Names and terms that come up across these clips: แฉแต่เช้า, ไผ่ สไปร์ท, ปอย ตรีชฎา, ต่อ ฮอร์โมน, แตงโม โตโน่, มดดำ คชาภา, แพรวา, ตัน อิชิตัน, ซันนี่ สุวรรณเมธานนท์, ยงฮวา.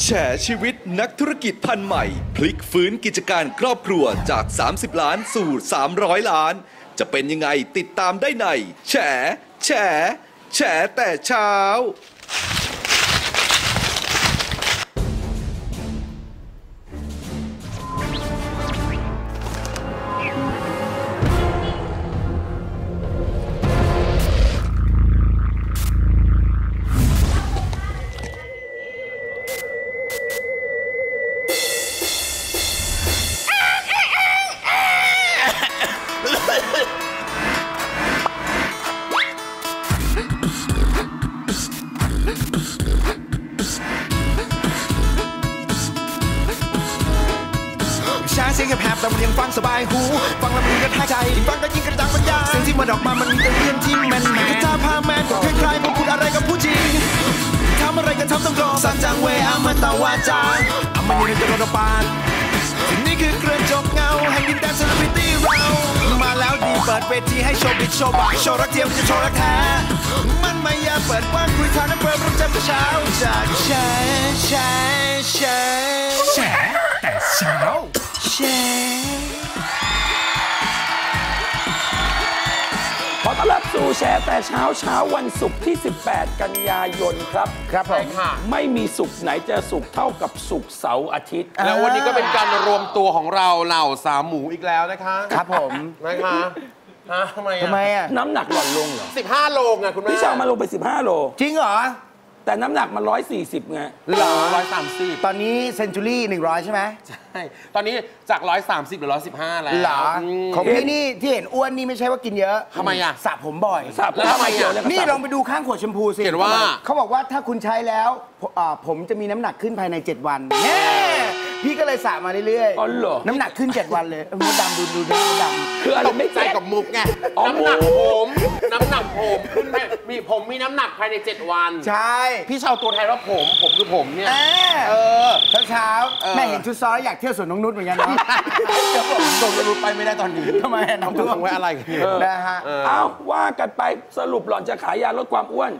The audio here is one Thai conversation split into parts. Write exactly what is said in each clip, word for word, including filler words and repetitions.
แฉชีวิตนักธุรกิจพันใหม่พลิกฟื้นกิจการครอบครัวจาก สามสิบล้านสู่ สามร้อยล้านจะเป็นยังไงติดตามได้ในแฉแฉแฉแต่เช้าแชร์แต่เช้าเช้าวันศุกร์ที่สิบแปดกันยายนครับครับผมไม่มีศุกร์ไหนจะศุกร์เท่ากับศุกร์เสาร์อาทิตย์แล้ววันนี้ก็เป็นการรวมตัวของเราเหล่าสามหมูอีกแล้วนะคะครับผมนะคะทำไมทำไมอ่ะน้ำหนักหล่นลงเหรอสิบห้าโลไงคุณแม่พี่ชาวมาลงไปสิบห้าโลจริงเหรอแต่น้ำหนักมันหนึ่งร้อยสี่สิบไงเหลือหนึ่งร้อยสามสิบตอนนี้เซนจูรี่หนึ่งร้อยใช่ไหมใช่ตอนนี้จากหนึ่งร้อยสามสิบเหลือหนึ่งร้อยสิบห้าแล้วเหรอของพี่นี่ที่เห็นอ้วนนี่ไม่ใช่ว่ากินเยอะทำไมอ่ะสระผมบ่อยสระผมทำไมอ่ะนี่ลองไปดูข้างขวดแชมพูสิเห็นว่าเขาบอกว่าถ้าคุณใช้แล้วผมจะมีน้ำหนักขึ้นภายในเจ็ดวันพี่ก็เลยสระมาเรื่อยๆน้ำหนักขึ้นเจ็ดวันเลยมดดำดูดูดูดำคืออะไรไม่ใจกับมุกไงน้ำหนักผมน้ำหนักผมขึ้นไปมีผมมีน้ำหนักภายในเจ็ดวันใช่พี่ชาวตัวแทนว่าผมผมคือผมเนี่ยเออเช้าเช้าแม่เห็นชุดซ้อยอยากเที่ยวสวนนกนุชเหมือนกันนะส่งนุชไปไม่ได้ตอนนี้ทำไมน้องทุกคนไว้อะไรกันนะฮะอ้าวว่ากันไปสรุปหล่อนจะขายยาลดความอ้วน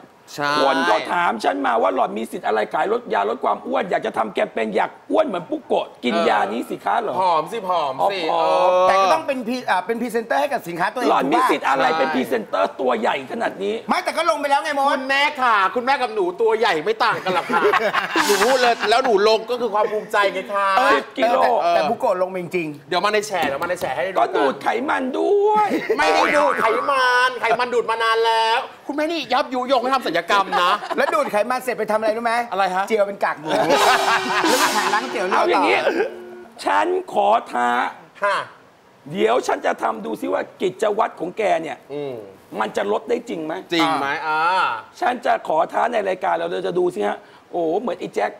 คนก็ถามฉันมาว่าหล่อนมีสิทธิ์อะไรขายลดยาลดความอ้วนอยากจะทำแคมเปญอยากอ้วนเหมือนปุ๊กโกะกินยานี้สิคะหรอผอมสิผอมสิแต่ก็ต้องเป็นเป็นพรีเซนเตอร์ให้กับสินค้าตัวเองหล่อนมีสิทธิ์อะไรเป็นพรีเซนเตอร์ตัวใหญ่ขนาดนี้ไม่แต่ก็ลงไปแล้วไงมดคุณแม่ค่ะคุณแม่กับหนูตัวใหญ่ไม่ต่างกันหรอกค่ะหนูเลยแล้วหนูลงก็คือความภูมิใจไงค่ะสิบกิโลแต่ปุ๊กโกะลงจริงเดี๋ยวมาในแฉเดี๋ยวมาในแฉให้ก็ดูดไขมันด้วยไม่ได้ดูดไขมันไขมันดูดมานานแล้วคุณแม่นี่ยับยุยงให้ทำสัญญากรรมนะแล้วดูดไขมันเสร็จไปทำอะไรรู้ไหมอะไรฮะเจียวเป็นกากหมูแล้วหาล้างเจียวเอาอย่างนี้ฉันขอท้าเดี๋ยวฉันจะทำดูซิว่ากิจวัตรของแกเนี่ยมันจะลดได้จริงไหมจริงไหมอ่าฉันจะขอท้าในรายการเราเราจะดูซิฮะโอ้เหมือนไอ้แจ็ค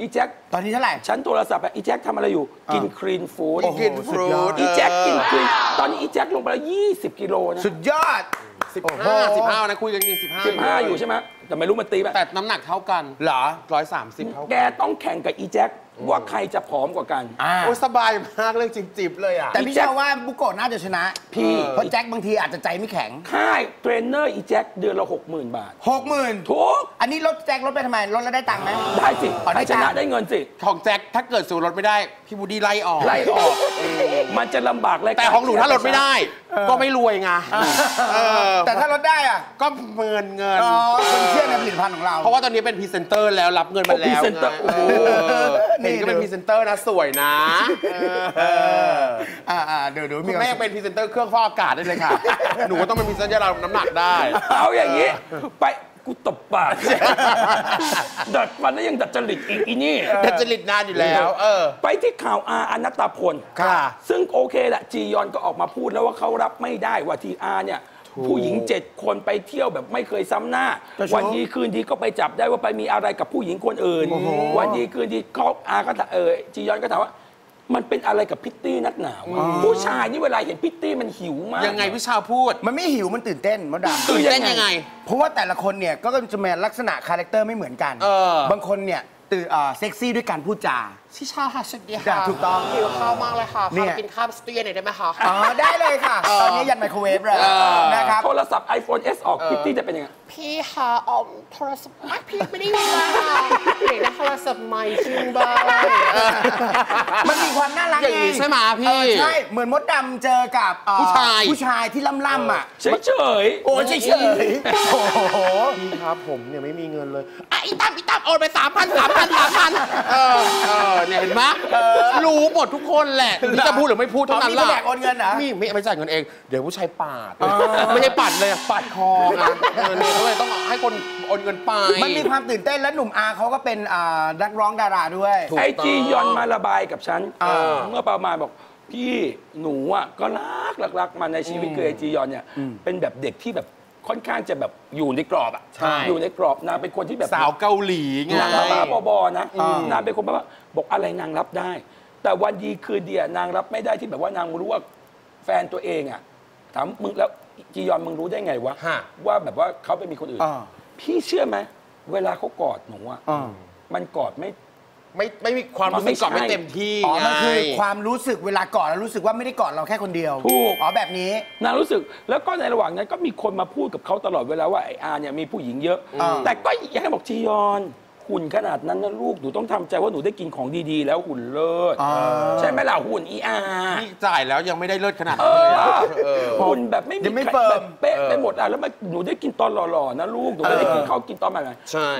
อีแจ็คตอนนี้เท่าไหร่ฉันโทรศัพท์ไปอีแจ็คทำอะไรอยู่กินครีนฟู้ดกินฟรุตอีแจ็คกินครีนตอนนี้อีแจ็คลงไปแล้วยี่สิบกิโลนะสุดยอดสิบห้านะคุยกันกินสิบห้าอยู่ใช่ไหมแต่ไม่รู้มันตีแบบแต่น้ำหนักเท่ากันเหรอหนึ่งร้อยสามสิบเท่าแกต้องแข่งกับอีแจ็คว่าใครจะผอมกว่ากันโอ้สบายมากเรื่องจิบๆเลยอ่ะแต่พี่เชื่อว่าบุโกะน่าจะชนะพี่เพราะแจ็คบางทีอาจจะใจไม่แข็งค่ายเทรนเนอร์อีแจ็คเดือนละ หกหมื่นบาท หกหมื่น ถูกอันนี้ลดแจ็คลดไปทำไมลดแล้วได้ตังค์ไหมได้สิได้ชนะได้เงินสิของแจ็คถ้าเกิดสูลดไม่ได้พี่บูดี้ไล่ออกไล่ออกมันจะลำบากเลยแต่ของหนูถ้าลดไม่ได้ก็ไม่รวยไงแต่ถ้าลดได้อ่ะก็เมินเงินคนเชื่อในผลิตภัณฑ์ของเราเพราะว่าตอนนี้เป็นพรีเซนเตอร์แล้วรับเงินมาแล้วเห็นก็เป็นพรีเซนเตอร์นะสวยนะเดี๋ยวคุณแม่เป็นพรีเซนเตอร์เครื่องฟอกอากาศได้เลยค่ะหนูก็ต้องเป็นพรีเซนเตอร์เราน้ำหนักได้เอาอย่างนี้ไปกูตบปากดัดฟันแล้วยังดัดจริตอีกอีนี่ดัดจริตนานอยู่แล้วไปที่ข่าวอาอนัตตพลซึ่งโอเคแหละจียอนก็ออกมาพูดแล้วว่าเขารับไม่ได้ว่าทีอาเนี่ยผู้หญิงเจ็ดคนไปเที่ยวแบบไม่เคยซ้ำหน้าวันดีคืนดีก็ไปจับได้ว่าไปมีอะไรกับผู้หญิงคนอื่นวันดีคืนดีเขาอาก็เออจียอนก็ถามว่ามันเป็นอะไรกับพิตตี้นักหนาวผู้ชายนี่เวลาเห็นพิตตี้มันหิวมากยังไงพี่ชาวพูดมันไม่หิวมันตื่นเต้นมันดังตื่นเต้นยังไงเพราะว่าแต่ละคนเนี่ยก็จะมีลักษณะคาแรคเตอร์ไม่เหมือนกันบางคนเนี่ยตื่นเซ็กซี่ด้วยการพูดจาชิชาค่ะชุดดีค่ะถูกต้องหิวข้าวมากเลยค่ะขอกินข้าวสเตียหน่อยได้ไหมคะอ๋อได้เลยค่ะตอนนี้ยันไมโครเวฟเลยนะครับโทรศัพท์ ไอโฟนเอส ออกพิตตี้จะเป็นยังไงพี่ค่ะออกโทรศัพท์ไม่พี่ไม่ได้ยินเลยค่ะเด็กนะคะ สมัยชื่นบ้างมันมีความน่ารักอย่างนี้ใช่ไหมพี่ใช่เหมือนมดดำเจอกับผู้ชายผู้ชายที่ล่ำล่ำอ่ะเฉยเฉยโอ้ยเฉยเฉยโอ้โหพี่ครับผมเนี่ยไม่มีเงินเลยไอ้ตั้มไอ้ตั้มโอนไปสามพันสามพันสามพันเออเออเนี่ยเห็นไหมรู้หมดทุกคนแหละนี่จะพูดหรือไม่พูดเท่านั้นแหละมีแหลกโอนเงินนะมีไม่ไม่จ่ายเงินเองเดี๋ยวผู้ชายปาดไม่ใช่ปาดเลยปาดคอเนี่ยเขาเลยต้องให้คนโอนเงินไปมันมีความตื่นเต้นและหนุ่มอาเขาก็เป็นนักร้องดาราด้วยไอจีย้อนมาระบายกับฉันเมื่อประมาณบอกพี่หนูอ่ะก็รักรักมันในชีวิตคือไอจีย้อนเนี่ยเป็นแบบเด็กที่แบบค่อนข้างจะแบบอยู่ในกรอบอ่ะอยู่ในกรอบนางเป็นคนที่แบบสาวเกาหลีไงนางบ้าบอนะนางเป็นคนแบบบอกอะไรนางรับได้แต่วันดีคืนเดียนางรับไม่ได้ที่แบบว่านางรู้ว่าแฟนตัวเองอ่ะถามมึงแล้วจียอนมึงรู้ได้ไงวะว่าแบบว่าเขาไปมีคนอื่นพี่เชื่อไหมเวลาเขากอดหนูอ่ะมันกอดไม่ไม่ไม่มีความรู้สึกกอดไม่เต็มที่อ๋อมันคือความรู้สึกเวลากอดแล้วรู้สึกว่าไม่ได้กอดเราแค่คนเดียวถูกอ๋อแบบนี้นางรู้สึกแล้วก็ในระหว่างนั้นก็มีคนมาพูดกับเขาตลอดเวลาว่าไออาร์เนี่ยมีผู้หญิงเยอะแต่ก็อยากให้บอกจียอนหุ่นขนาดนั้นนะลูกหนูต้องทำใจว่าหนูได้กินของดีๆแล้วหุ่นเลิศใช่ไหมล่ะหุ่นอีอาร์จ่ายแล้วยังไม่ได้เลิศขนาดนั้นเลยหุ่นแบบไม่มีแบบเป๊ะไปหมดอ่ะแล้วหนูได้กินตอนหล่อๆนะลูกหนูไม่ได้กินข้าวกินตอนอะไร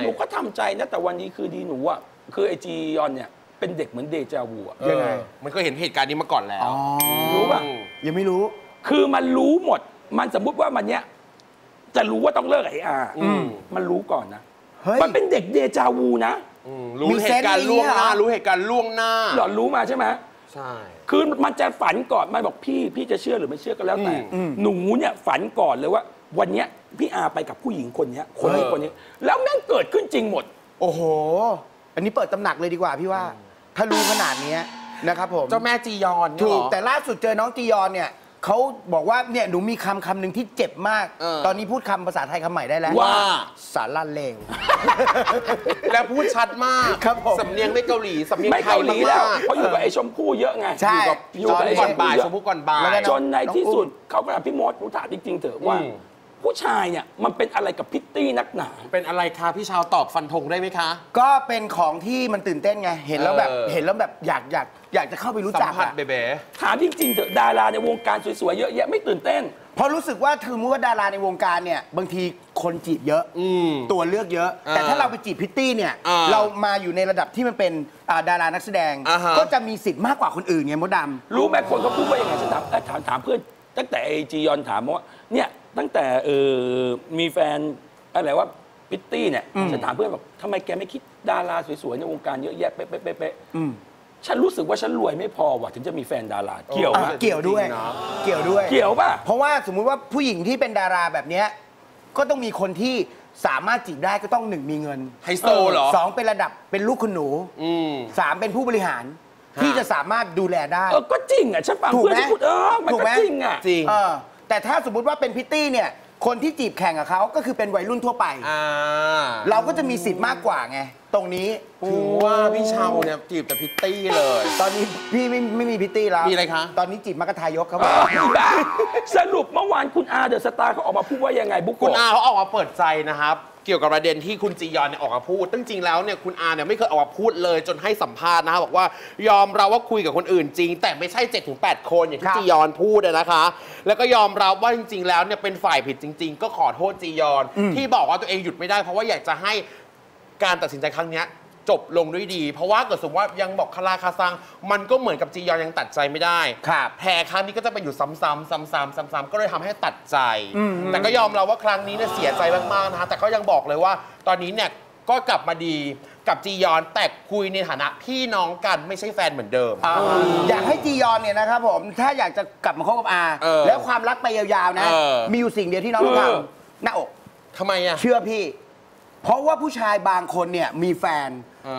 หนูก็ทำใจนะแต่วันนี้คือดีหนูอ่ะคือไอจียอนเนี่ยเป็นเด็กเหมือนเดจาวูอ่ะยังไงมันก็เห็นเหตุการณ์นี้มาก่อนแล้วรู้ป่ะยังไม่รู้คือมันรู้หมดมันสมมุติว่ามันเนี้ยจะรู้ว่าต้องเลิกไออาร์มันรู้ก่อนนะมันเป็นเด็กเดจาวูนะรู้เหตุการณ์ล่วงหน้ารู้เหตุการณ์ล่วงหน้าหลอนรู้มาใช่ไหมใช่คือมันจะฝันก่อนมันบอกพี่พี่จะเชื่อหรือไม่เชื่อก็แล้วแต่หนูเนี่ยฝันก่อนเลยว่าวันเนี้ยพี่อาไปกับผู้หญิงคนเนี้ยคนนี้คนนี้แล้วแม่งเกิดขึ้นจริงหมดโอ้โหอันนี้เปิดตำหนักเลยดีกว่าพี่ว่าถ้ารู้ขนาดนี้นะครับผมเจ้าแม่จียอนถูกแต่ล่าสุดเจอน้องจียอนเนี่ยเขาบอกว่าเนี่ยหนูมีคำคำหนึ่งที่เจ็บมากตอนนี้พูดคำภาษาไทยคำใหม่ได้แล้วว่าสารละเลวแล้วพูดชัดมากครับผมสำเนียงไม่เกาหลีสำเนียงเกาหลีแล้วเพราะอยู่กับไอ้ชมพู่เยอะไงอยู่กับก่อนบ่ายชมพู่ก่อนบ่ายจนในที่สุดเขาก็ถามพี่มดรู้ถามจริงๆเถอะว่าผู้ชายเนี่ยมันเป็นอะไรกับพิตตี้นักหนาเป็นอะไรคะพี่ชาวตอบฟันธงได้ไหมคะก็เป็นของที่มันตื่นเต้นไงเห็นแล้วแบบเห็นแล้วแบบอยากอยากอยากจะเข้าไปรู้จักสัมผัสเบ๋ถามจริงๆเถอะดาราในวงการสวยๆเยอะแยะไม่ตื่นเต้นเพราะรู้สึกว่าถือว่าดาราในวงการเนี่ยบางทีคนจีบเยอะตัวเลือกเยอะแต่ถ้าเราไปจีบพิตตี้เนี่ยเรามาอยู่ในระดับที่มันเป็นดารานักแสดงก็จะมีสิทธิ์มากกว่าคนอื่นไงมดดำรู้ไหมคนเขาพูดว่าอย่างไรฉันถามถามถามเพื่อนตั้งแต่ไอจียอนถามว่าเนี่ยตั้งแต่เออมีแฟนอะไรว่าพิตตี้เนี่ยฉันถามเพื่อนบอกทำไมแกไม่คิดดาราสวยๆในวงการเยอะแยะเป๊ะเป๊ะเป๊ะฉันรู้สึกว่าฉันรวยไม่พอว่ะถึงจะมีแฟนดาราเกี่ยวป่ะเกี่ยวด้วยเกี่ยวด้วยเกี่ยวป่ะเพราะว่าสมมุติว่าผู้หญิงที่เป็นดาราแบบเนี้ยก็ต้องมีคนที่สามารถจีบได้ก็ต้องหนึ่งมีเงินไฮโซเหรอสองเป็นระดับเป็นลูกคุณหนูสามเป็นผู้บริหารที่จะสามารถดูแลได้เออก็จริงอ่ะฉันฟังเพื่อนที่พูดเออมันก็จริงอ่ะจริงแต่ถ้าสมมุติว่าเป็นพิตตี้เนี่ยคนที่จีบแข่งกับเขาก็คือเป็นวัยรุ่นทั่วไปเราก็จะมีสิทธิ์มากกว่าไงตรงนี้ถือว่าพี่เชาเนี่ยจีบแต่พิตตี้เลยตอนนี้พี่ไม่ไม่มีพิตตี้แล้วมีอะไรคะตอนนี้จีบมรรคทายกครับสรุปเมื่อวานคุณอาเดอะสตาร์เขาออกมาพูดว่ายังไงบุ๊คคุณอาเขาออกมาเปิดใจนะครับเกี่ยวกับประเด็นที่คุณจียอนเนี่ยออกมาพูดจริงๆแล้วเนี่ยคุณอาเนี่ยไม่เคยออกมาพูดเลยจนให้สัมภาษณ์นะคะบอกว่ายอมรับว่าคุยกับคนอื่นจริงแต่ไม่ใช่ เจ็ดถึงแปด คนอย่างที่จียอนพูดนะคะแล้วก็ยอมรับว่าจริงๆแล้วเนี่ยเป็นฝ่ายผิดจริงๆก็ขอโทษจียอนที่บอกว่าตัวเองหยุดไม่ได้เพราะว่าอยากจะให้การตัดสินใจครั้งนี้จบลงด้วยดีเพราะว่าเกิดสมมติว่ายังบอกคาราคาซังมันก็เหมือนกับจียอนยังตัดใจไม่ได้แผลครั้งนี้ก็จะไปอยู่ซ้ำๆซ้ำๆก็เลยทำให้ตัดใจแต่ก็ยอมเราว่าครั้งนี้เนี่ยเสียใจมากๆนะคะแต่ก็ยังบอกเลยว่าตอนนี้เนี่ยก็กลับมาดีกับจียอนแต่คุยในฐานะพี่น้องกันไม่ใช่แฟนเหมือนเดิม อ, อยากให้จียอนเนี่ยนะครับผมถ้าอยากจะกลับมาคบกับอาแล้วความรักไปยาวๆนะมีอยู่สิ่งเดียวที่น้องทำหน้าอกทำไมอะเชื่อพี่เพราะว่าผู้ชายบางคนเนี่ยมีแฟน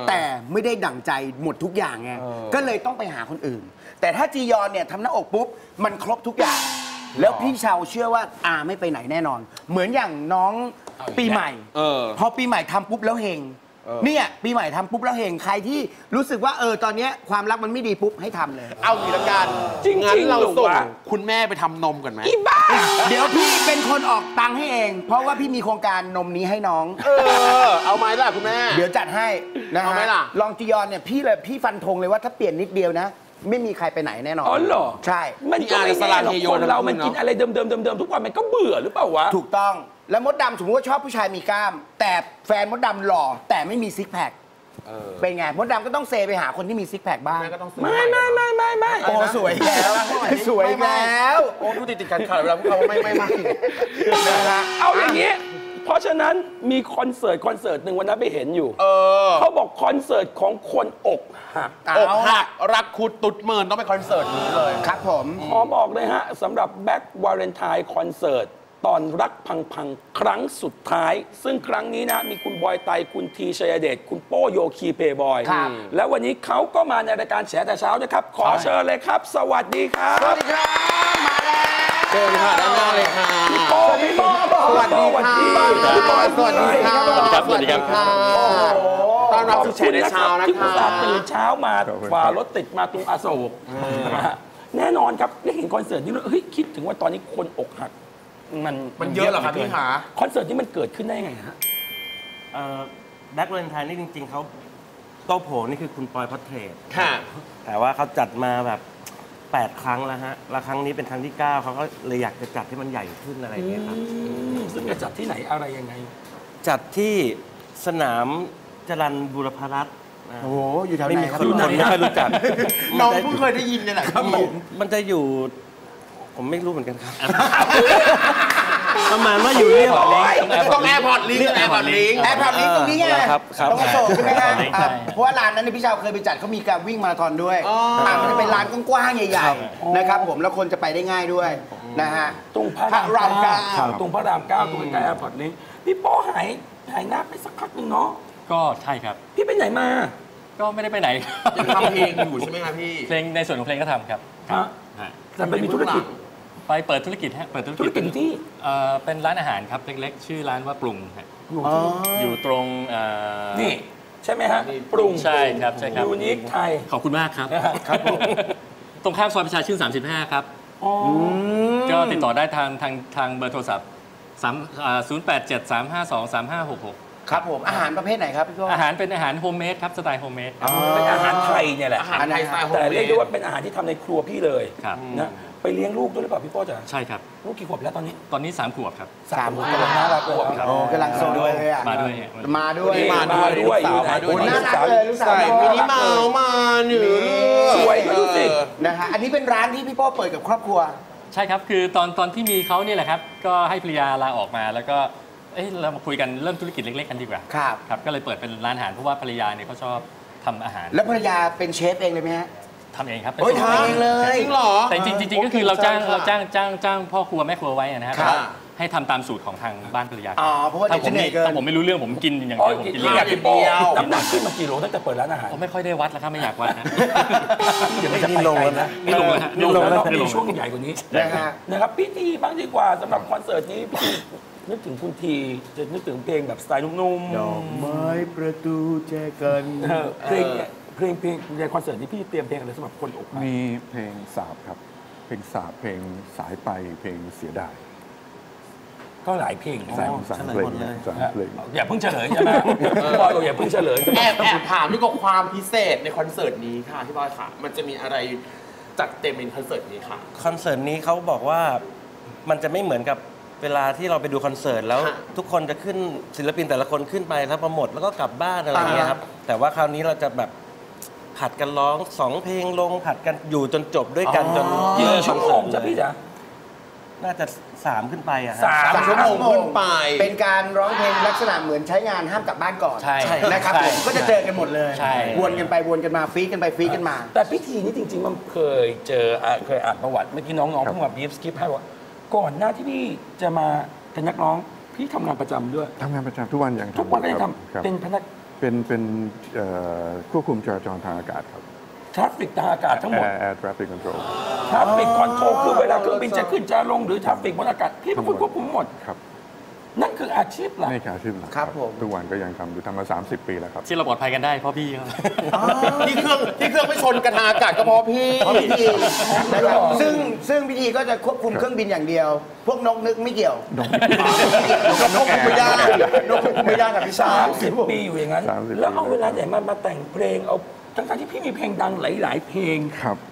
แต่ไม่ได้ดั่งใจหมดทุกอย่างไงก็เลยต้องไปหาคนอื่นแต่ถ้าจียอนเนี่ยทำหน้าอกปุ๊บมันครบทุกอย่างแล้วพี่เชาเชื่อว่าอาไม่ไปไหนแน่นอนเหมือนอย่างน้องปีใหม่พอปีใหม่ทำปุ๊บแล้วเฮง เนี่ยปีใหม่ทำปุ๊บแล้วเฮงใครที่รู้สึกว่าเออตอนนี้ความรักมันไม่ดีปุ๊บให้ทำเลยเอาอีกละกันจริงงั้นเราส่งคุณแม่ไปทำนมก่อนไหมอีบ้าเดี๋ยวพี่เป็นคนออกตังค์ให้เองเพราะว่าพี่มีโครงการนมนี้ให้น้องเออเอาไหมล่ะคุณแม่เดี๋ยวจัดให้นะฮะลองจียอนเนี่ยพี่เลยพี่ฟันธงเลยว่าถ้าเปลี่ยนนิดเดียวนะไม่มีใครไปไหนแน่นอนอ๋อเหรอใช่มันก็ไม่แน่หรอกคนเรามันกินอะไรเดิมๆๆทุกวันมันก็เบื่อหรือเปล่าวะถูกต้องแล้วมดดำสมมติว่าชอบผู้ชายมีกล้ามแต่แฟนมดดำหล่อแต่ไม่มีซิกแพคเป็นไงมดดำก็ต้องเซไปหาคนที่มีซิกแพคบ้างไม่ไม่ไม่ไม่ไม่โอ้สวยแล้วสวยแล้วโอ้ผู้ติดติดกันขาดเวลาพวกเขาไม่ไม่ไม่เอาอย่างนี้เพราะฉะนั้นมีคอนเสิร์ตคอนเสิร์ตหนึ่งวันนั้นไปเห็นอยู่เขาบอกคอนเสิร์ตของคนอกหักอกหักรักคุดตุดเมินต้องไปคอนเสิร์ตนี้เลยครับผมขอบอกเลยฮะสำหรับแบ็ควาเลนไทน์คอนเสิร์ตตอนรักพังๆครั้งสุดท้ายซึ่งครั้งนี้นะมีคุณบอยไตคุณทีชัยเดชคุณโป้โยคีเพย์บอยแล้ววันนี้เขาก็มาในรายการแฉแต่เช้านะครับขอเชิญเลยครับสวัสดีครับสวัสดีครับมาแล้วเชิญค่ะด้านหน้าเลยค่ะพี่โป้พี่โป้สวัสดีค่ะพี่บอยสวัสดีค่ะสวัสดีค่ะต้อนรับสู่แฉแต่เช้านะครับที่ผู้สัมภาษณ์ตื่นเช้ามาฝ่ารถติดมาตรงอโศกแน่นอนครับได้เห็นคอนเสิร์ตนี้เฮ้ยคิดถึงว่าตอนนี้คนอกหักมันมันเยอะเหรอครับพี่หาคอนเสิร์ตนี้มันเกิดขึ้นได้ยังไงฮะแบ็ควาเลนไทน์นี่จริงๆเขาโต้โผนี่คือคุณปอยพอเทรตค่ะแต่ว่าเขาจัดมาแบบแปดครั้งแล้วฮะและครั้งนี้เป็นครั้งที่เก้าเขาก็เลยอยากจะจัดให้มันใหญ่ขึ้นอะไรอย่างเงี้ยครับซึ่งจะจัดที่ไหนอะไรยังไงจัดที่สนามจรัญบุรพรัตน์โอ้โหอยู่แถวไหนครับคนไม่เคยรู้จักน้องเพิ่งเคยได้ยินเนี่ยแหละครับผมมันจะอยู่ผมไม่รู้เหมือนกันครับประมาณว่าอยู่เรียบร้อยต้องแอร์พอร์ตลิงก์แอร์พอร์ตลิงก์แอร์พอร์ตลิงก์ตรงนี้ไงต้องมาส่งใช่ไหมครับเพราะว่าร้านนั้นพี่ชาวเคยไปจัดเขามีการวิ่งมาราธอนด้วยมันจะเป็นร้านกว้างๆใหญ่ๆนะครับผมแล้วคนจะไปได้ง่ายด้วยนะฮะตรงพระรามเก้าตรงพระรามเก้าตรงใกล้แอร์พอร์ตลิงก์พี่โป้หายหายหน้าไปสักพักหนึ่งเนาะก็ใช่ครับพี่ไปไหนมาก็ไม่ได้ไปไหนทำเพลงอยู่ใช่ไหมครับพี่เพลงในส่วนของเพลงก็ทำครับแต่ไปมีธุรกิจไปเปิดธุรกิจฮะเปิดธุรกิจที่เป็นร้านอาหารครับเล็กๆชื่อร้านว่าปรุงฮะอยู่ตรงนี่ใช่ไหมฮะปรุงใช่ครับใช่ครับยูนิคไทยขอบคุณมากครับครับตรงข้ามซอยประชาชื่นสามสิบห้าครับก็ติดต่อได้ทางทางทางเบอร์โทรศัพท์ศูนย์ แปด เจ็ด สาม ห้า สอง สาม ห้า หก หกครับผมอาหารประเภทไหนครับพี่โก้อาหารเป็นอาหารโฮมเมดครับสไตล์โฮมเมดเป็นอาหารไทยเนี่ยแหละอาหารไทยแต่เรียกได้ว่าเป็นอาหารที่ทำในครัวพี่เลยนะไปเลี้ยงลูกด้วยหรือเปล่าพี่โป้จ๋าใช่ครับลูกกี่ขวบแล้วตอนนี้ตอนนี้สามขวบครับสามขวบกำลังน่ารักขวบครับกำลังโซนด้วยมาด้วยมาด้วยมาด้วยมาด้วยน่ารักเลยลูกสาวมินิมามาหนึ่งสวยมากสินะฮะอันนี้เป็นร้านที่พี่โป้เปิดกับครอบครัวใช่ครับคือตอนตอนที่มีเขาเนี่ยแหละครับก็ให้ภรรยาลาออกมาแล้วก็เอ้ยเรามาคุยกันเริ่มธุรกิจเล็กๆกันดีกว่าครับครับก็เลยเปิดเป็นร้านอาหารเพราะว่าภรรยาเนี่ยเขาชอบทำอาหารแล้วภรรยาเป็นเชฟเองเลยไหมฮะทำเองครับโอ้ยทำเองเลยจริงเหรอแต่จริงๆก็คือเราจ้างเราจ้างจ้างจ้างพ่อครัวแม่ครัวไว้นะครับให้ทำตามสูตรของทางบ้านภรรยาอ๋อเพราะว่าถ้าผมถ้าผมไม่รู้เรื่องผมกินอย่างเดียวผมกินเดียวน้ำหนักขึ้นมากี่โลตั้งแต่เปิดร้านอาหารผมไม่ค่อยได้วัดแล้วครับไม่อยากวัดนะเดี๋ยวมันจะไปไกลนะนี่ลงนะนี่ลงแล้วมีช่วงใหญ่กว่านี้นะครับพี่ทีบ้างดีกว่าสำหรับคอนเสิร์ตนี้พี่นึกถึงคุณทีจะนึกถึงเพลงแบบสไตล์นุ่มๆดอกไม้ประตูแจกันเพลงเพลงเพลงในคอนเสิร์ตที่พี่เตรียมเพลงอะไรสำหรับคนอกหักมีเพลงสาบครับเพลงสาบเพลงสายไปเพลงเสียดายก็หลายเพลงสายของสายเพลงอย่าเพิ่งเฉลยใช่ไหมพี่บอยอย่าเพิ่งเฉลยแอบแอบถามนี่ก็ความพิเศษในคอนเสิร์ตนี้ค่ะพี่บอยค่ะมันจะมีอะไรจัดเต็มในคอนเสิร์ตนี้ค่ะคอนเสิร์ตนี้เขาบอกว่ามันจะไม่เหมือนกับเวลาที่เราไปดูคอนเสิร์ตแล้วทุกคนจะขึ้นศิลปินแต่ละคนขึ้นไปแล้วพอหมดแล้วก็กลับบ้านอะไรอย่างเงี้ยครับแต่ว่าคราวนี้เราจะแบบผัดกันร้องสองเพลงลงผัดกันอยู่จนจบด้วยกันจนยืนชั่วโมงจ้ะพี่จ๋าน่าจะสามขึ้นไปอะสามชั่วโมงขึ้นไปเป็นการร้องเพลงลักษณะเหมือนใช้งานห้ามกลับบ้านก่อนใช่นะครับผมก็จะเจอกันหมดเลยวนกันไปวนกันมาฟีดกันไปฟีดกันมาแต่พิธีนี้จริงๆมันเคยเจอเคยอ่านประวัติเมื่อกี้น้องๆเพิ่งมาบีฟสคริปให้ว่าก่อนหน้าที่พี่จะมาเป็นนักร้องพี่ทำงานประจำด้วยทำงานประจำทุกวันอย่างทุกวันก็ยังทำเป็นพนักเป็นเป็นควบคุมจราจรทางอากาศครับทราฟฟิกทางอากาศทั้งหมด Air Traffic Control ทราฟฟิกคอนโทรลคือเวลาเครื่องบินจะขึ้นจะลงหรือทราฟฟิกบนอากาศที่ควบคุมหมดครับ นั่นคืออาชีพหลักนี่คืออาชีพหลักครับผมทุกวันก็ยังทำอยู่ทำมาสามสิบปีแล้วครับที่เราปลอดภัยกันได้เพราะพี่ครับที่เครื่องที่เครื่องไม่ชนกระทาอากาศก็เพราะพี่นะครับซึ่งซึ่งพิธีก็จะควบคุมเครื่องบินอย่างเดียวพวกนกนึกไม่เกี่ยวนกไม่ได้นกไม่ได้กับพี่สาวสามสิบปีอยู่อย่างนั้นแล้วเอาเวลาไหนมามาแต่งเพลงเอาทั้งๆที่พี่มีเพลงดังหลายๆเพลง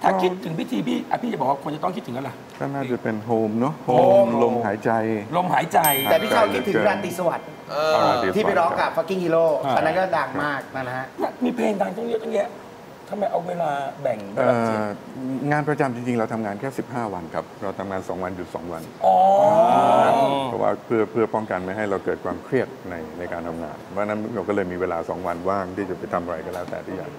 ถ้าคิดถึงพิธีพี่พี่จะบอกว่าควรจะต้องคิดถึงอะไรก็น่าจะเป็นโฮมเนาะโฮมลมหายใจลมหายใจแต่พี่ชาวคิดถึงราตรีสวัสดิ์ที่ไปร้องกับ Fucking Hero อันนั้นก็ดังมากนะฮะมีเพลงดังตั้งเยอะตั้งแยะทำไมเอาเวลาแบ่งงานประจำจริงๆเราทำงานแค่สิบห้าวันครับเราทำงานสองวันหยุดสองวันเพราะว่าเพื่อเพื่อป้องกันไม่ให้เราเกิดความเครียดในในการทำงานเพราะนั้นเราก็เลยมีเวลาสองวันว่างที่จะไปทำอะไรก็แล้วแต่ที่อยาก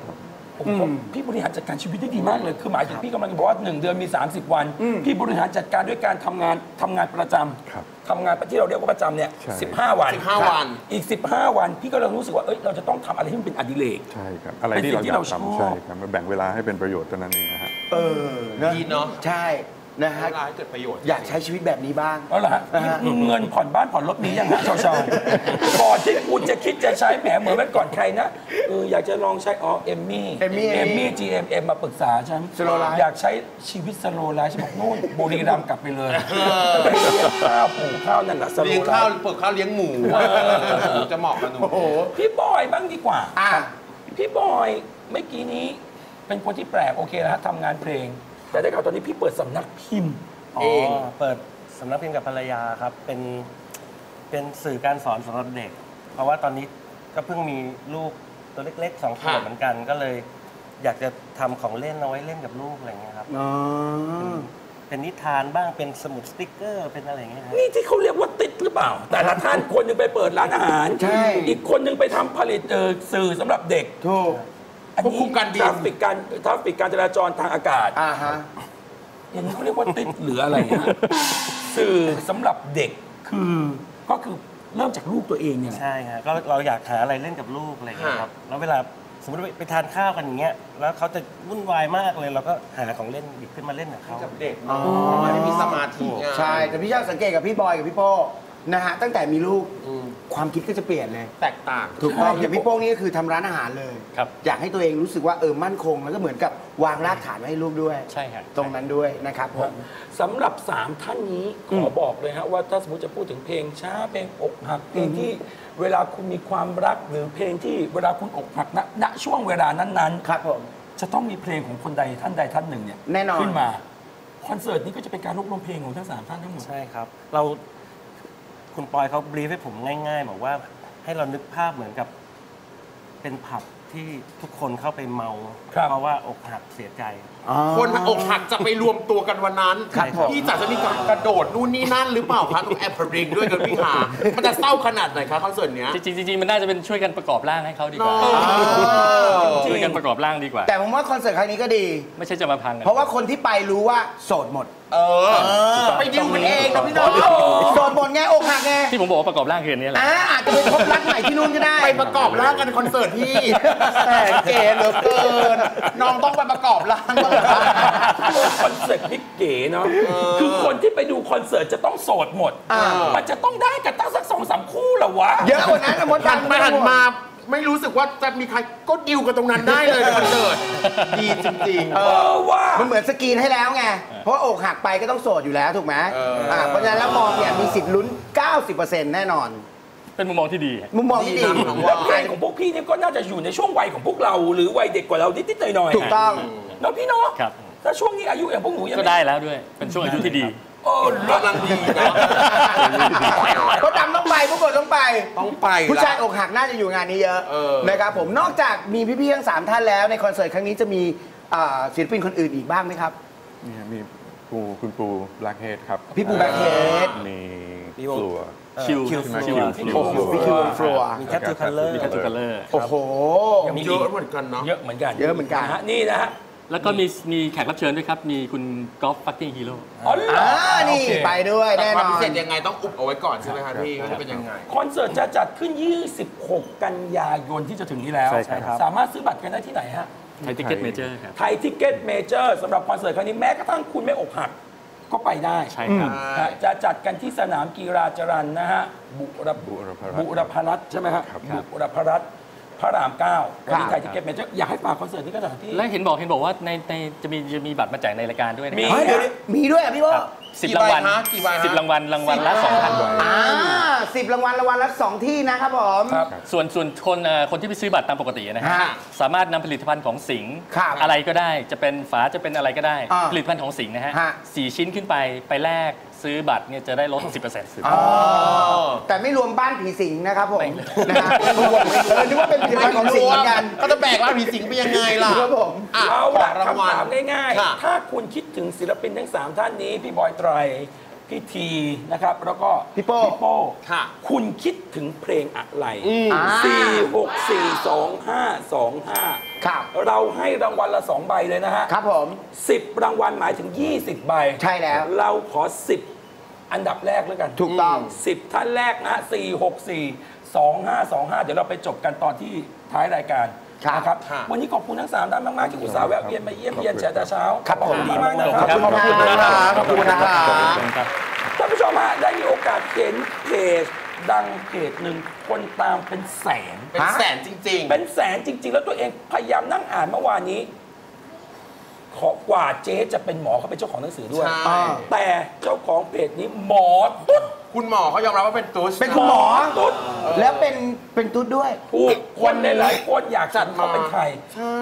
พี่บริหารจัดการชีวิตได้ดีมากเลยคือหมายถึงพี่กำลังบอกว่าหนึ่งเดือนมีสามสิบวันพี่บริหารจัดการด้วยการทำงานทำงานประจำทำงานที่เราเรียกว่าประจำเนี่ยสิบห้าวันสิบห้าวันอีกสิบห้าวันพี่ก็เรารู้สึกว่าเอ้ยเราจะต้องทำอะไรที่มันเป็นอดิเรกใช่ครับอะไรที่เราชอบใช่ครับมาแบ่งเวลาให้เป็นประโยชน์เท่านั้นเองนะฮะเออดีเนาะใช่นะฮะเกิดประโยชน์อยากใช้ชีวิตแบบนี้บ้างเอาล่ะเงินผ่อนบ้านผ่อนรถมีอย่างฮะชาวๆก่อนที่คุณจะคิดจะใช้แหมเหมือนเมื่อก่อนใครนะเอออยากจะลองใช้อ๋อเอมมี่เอมมี่เอมมี่ จี เอ็ม เอ็ม มาปรึกษาฉันอยากใช้ชีวิตสโลไลฟ์ฉันบอกนู่นบุรีรัมย์กลับไปเลยไปเลี้ยงข้าวปลูกข้าวนั่นแหละสโลไลฟ์เลี้ยงข้าวปลูกข้าวเลี้ยงหมูจะเหมาะกันหนูพี่บอยบ้างดีกว่าพี่บอยเมื่อกี้นี้เป็นคนที่แปลกโอเคนะฮะทำงานเพลงแต่ได้ข่าวตอนนี้พี่เปิดสำนักพิมพ์เองเปิดสำนักพิมพ์กับภรรยาครับเป็นเป็นสื่อการสอนสำหรับเด็กเพราะว่าตอนนี้ก็เพิ่งมีลูกตัวเล็กๆสองขวบเหมือนกันก็เลยอยากจะทำของเล่นเอาไว้เล่นกับลูกอะไรเงี้ยครับเป็นนิทานบ้างเป็นสมุดสติ๊กเกอร์เป็นอะไรเงี้ยนี่ที่เขาเรียกว่าติดหรือเปล่าแต่ละท่านคนหนึ่งไปเปิดร้านอาหารอีกคนหนึ่งไปทำผลิตสื่อสำหรับเด็กควบคุมการบินทราฟิกการทราฟิกการจราจรทางอากาศอ่าฮะอย่างนี้เขาเรียกว่าติดหรืออะไรฮะสื่อสำหรับเด็กคือก็คือเริ่มจากลูกตัวเองเนี่ยใช่ฮะก็เราอยากหาอะไรเล่นกับลูกอะไรอย่างเงี้ยครับแล้วเวลาสมมติไปทานข้าวกันอย่างเงี้ยแล้วเขาจะวุ่นวายมากเลยเราก็หาของเล่นหยิบขึ้นมาเล่นกับเขากับเด็กอ๋อไม่มีสมาธิใช่แต่พี่ชอบสังเกตกับพี่บอยกับพี่โป้นะฮะตั้งแต่มีลูกความคิดก็จะเปลี่ยนเลยแตกต่างถูกต้องอย่างพี่โป้งนี่ก็คือทำร้านอาหารเลยอยากให้ตัวเองรู้สึกว่าเออมั่นคงแล้วก็เหมือนกับวางรากฐานไว้ให้ลูกด้วยใช่ครับตรงนั้นด้วยนะครับผมสำหรับสามท่านนี้ขอบอกเลยฮะว่าถ้าสมมติจะพูดถึงเพลงช้าเพลงอกหักเพลงที่เวลาคุณมีความรักหรือเพลงที่เวลาคุณอกหักณช่วงเวลานั้นๆครับผมจะต้องมีเพลงของคนใดท่านใดท่านหนึ่งเนี่ยแน่นอนขึ้นมาคอนเสิร์ตนี้ก็จะเป็นการรวบรวมเพลงของทั้งสามท่านทั้งหมดใช่ครับเราคุณปอยเขาบรีฟให้ผมง่ายๆบอกว่าให้เรานึกภาพเหมือนกับเป็นผับที่ทุกคนเข้าไปเมาเพราะว่าอกหักเสียใจคนอกหักจะไปรวมตัวกันวันนั้นที่จะจะมีการกระโดดนู่นนี่นั่นหรือเปล่าคะต้องแอบริงด้วยกันพี่หามันจะเศร้าขนาดไหนคะคอนเสิร์ตเนี้ยจริงๆมันน่าจะเป็นช่วยกันประกอบร่างให้เขาดีกว่าช่วยกันประกอบร่างดีกว่าแต่ผมว่าคอนเสิร์ตครั้งนี้ก็ดีไม่ใช่จะมาพังเพราะว่าคนที่ไปรู้ว่าโสดหมดเออไปดิวมันเองนะพี่น้องโสดหมดไงอกหักไงที่ผมบอกว่าประกอบร่างคืนนี้แหละอาจจะไปพบรักใหม่ที่นู่นก็ได้ไปประกอบร่างกันคอนเสิร์ตที่แต่เก๋เหลือเกินน้องต้องไปประกอบร่างคอนเสิร์ตที่เก๋เนาะคือคนที่ไปดูคอนเสิร์ตจะต้องโสดหมดมันจะต้องได้กันตั้งสักสองสามคู่หรอวะเยอะกว่านั้นนะมดดันมาหันมาไม่รู้สึกว่าจะมีใครก็ดิวกันตรงนั้นได้เลยคอนเสิร์ตดีจริงๆเออว่ามันเหมือนสกรีนให้แล้วไงเพราะอกหักไปก็ต้องโสดอยู่แล้วถูกไหมเพราะฉะนั้นแล้วมองเนี่ยมีสิทธิ์ลุ้น เก้าสิบเปอร์เซ็นต์ แน่นอนเป็นมุมมองที่ดีมุมมองที่ดีแล้วเพลงของพวกพี่เนี่ยก็น่าจะอยู่ในช่วงวัยของพวกเราหรือวัยเด็กกว่าเรานิดๆหน่อยๆถูกต้องแล้วพี่น้องถ้าช่วงนี้อายุอย่างพวกหนูยังก็ได้แล้วด้วยเป็นช่วงอายุที่ดีโอ้กำลังดีนะเขาดำต้องไปผู้กดต้องไปต้องไปผู้ชายอกหักน่าจะอยู่งานนี้เยอะนะครับผมนอกจากมีพี่ๆทั้งสามท่านแล้วในคอนเสิร์ตครั้งนี้จะมีศิลปินคนอื่นอีกบ้างไหมครับมีปูคุณปูแบล็คเฮดครับพี่ปูแบล็คเฮดมีพี่วัวคิวคิวคิวคิวคิวมีแคททูคัลเลอร์มีแคททูคัลเลอร์โอ้โหเยอะเหมือนกันเนาะเยอะเหมือนกันเยอะเหมือนกันฮะนี่นะฮะแล้วก็มีมีแขกรับเชิญด้วยครับมีคุณกอล์ฟ Fucking Hero อ๋อนี่ไปด้วยแน่นอนพิเศษยังไงต้องอุบเอาไว้ก่อนใช่ไหมครับพี่เป็นยังไงคอนเสิร์ตจะจัดขึ้นยี่สิบหกกันยายนที่จะถึงนี้แล้วสามารถซื้อบัตรกันได้ที่ไหนฮะไทยทิกเก็ตเมเจอร์ครับไทยทิกเก็ตเมเจอร์สำหรับคอนเสิร์ตครั้งนี้แม้กระทั่งคุณไม่อกหัก ก็ไปได้ใช่ครับจะจัดกันที่สนามกีฬาจรัญนะฮะบุรพรัตน์ใช่ไหมครับบุรพรัตน์พระรามเก้าวันนี้ใครจะเก็บเมเจอร์อยากให้ฝากคอนเสิร์ตนี้ก็หน่อยพี่และเห็นบอกเห็นบอกว่าในในจะมีจะมีบัตรมาแจกในรายการด้วยนะมีด้วยพี่ว่าสิบรางวัลสิบรางวัลรางวัลละสองพันบาทสิบรางวัลรางวัลละสองที่นะครับผมส่วนส่วนคนคนที่ไปซื้อบัตรตามปกตินะฮะสามารถนำผลิตภัณฑ์ของสิงห์อะไรก็ได้จะเป็นฝาจะเป็นอะไรก็ได้ผลิตภัณฑ์ของสิงห์นะฮะสี่ชิ้นขึ้นไปไปแลกซื้อบัตรเนี่ยจะได้ลด สิบเปอร์เซ็นต์ อ๋อแต่ไม่รวมบ้านผีสิงนะครับผมนะฮะนึกว่าเป็นผีบ้านของสิงกันก็จะแปลกว่าผีสิงเป็นยังไงล่ะครับผมเอาล่ะคำถามง่ายๆถ้าคุณคิดถึงศิลปินทั้งสามท่านนี้พี่บอยไตรพี่ทีนะครับแล้วก็พี่โป้พี่โป้คุณคิดถึงเพลงอะไรสี่ หก สี่ สอง ห้า สอง ห้าครับเราให้รางวัลละสองใบเลยนะฮะครับผมสิบรางวัลหมายถึงยี่สิบใบใช่แล้วเราขอสิบอันดับแรกแล้วกันถูกต้องสิบท่านแรกนะสี่ หก สี่ สอง ห้า สอง ห้าเดี๋ยวเราไปจบกันตอนที่ท้ายรายการนะครับวันนี้ขอบคุณทั้งสามท่านมากๆที่อุตส่าห์แวะเวียนมาเยี่ยมเยียนแชร์แต่เช้าขอบคุณดีมากนะครับขอบคุณนะครับขอบคุณนะครับท่านผู้ชมฮะได้มีโอกาสเห็นเพจดังเพจหนึ่งคนตามเป็นแสนเป็นแสนจริงๆเป็นแสนจริงๆแล้วตัวเองพยายามนั่งอ่านเมื่อวานนี้กว่าเจ๊จะเป็นหมอเขาเป็นเจ้าของหนังสือด้วยแต่เจ้าของเพจนี้หมอตุ๊ดคุณหมอเขายอมรับว่าเป็นตุ๊ดเป็นคุณหมอตุ๊ดแล้วเป็นเป็นตุ๊ดด้วยถูกคนในหลายคนอยากจัดมาเป็นใครใช่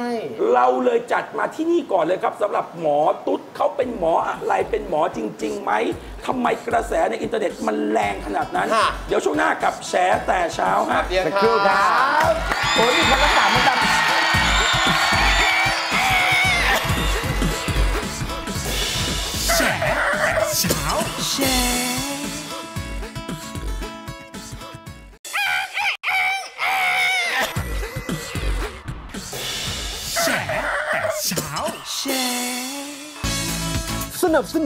เราเลยจัดมาที่นี่ก่อนเลยครับสำหรับหมอตุ๊ดเขาเป็นหมออะไรเป็นหมอจริงๆไหมทำไมกระแสในอินเทอร์เน็ตมันแรงขนาดนั้นเดี๋ยวช่วงหน้ากับแชร์แต่เช้าครับเดี๋ยวครับโอ้ยคนละสามมันเช้าแชร์แชร์แต่เช้าแชร์สนับสนุนโดยขน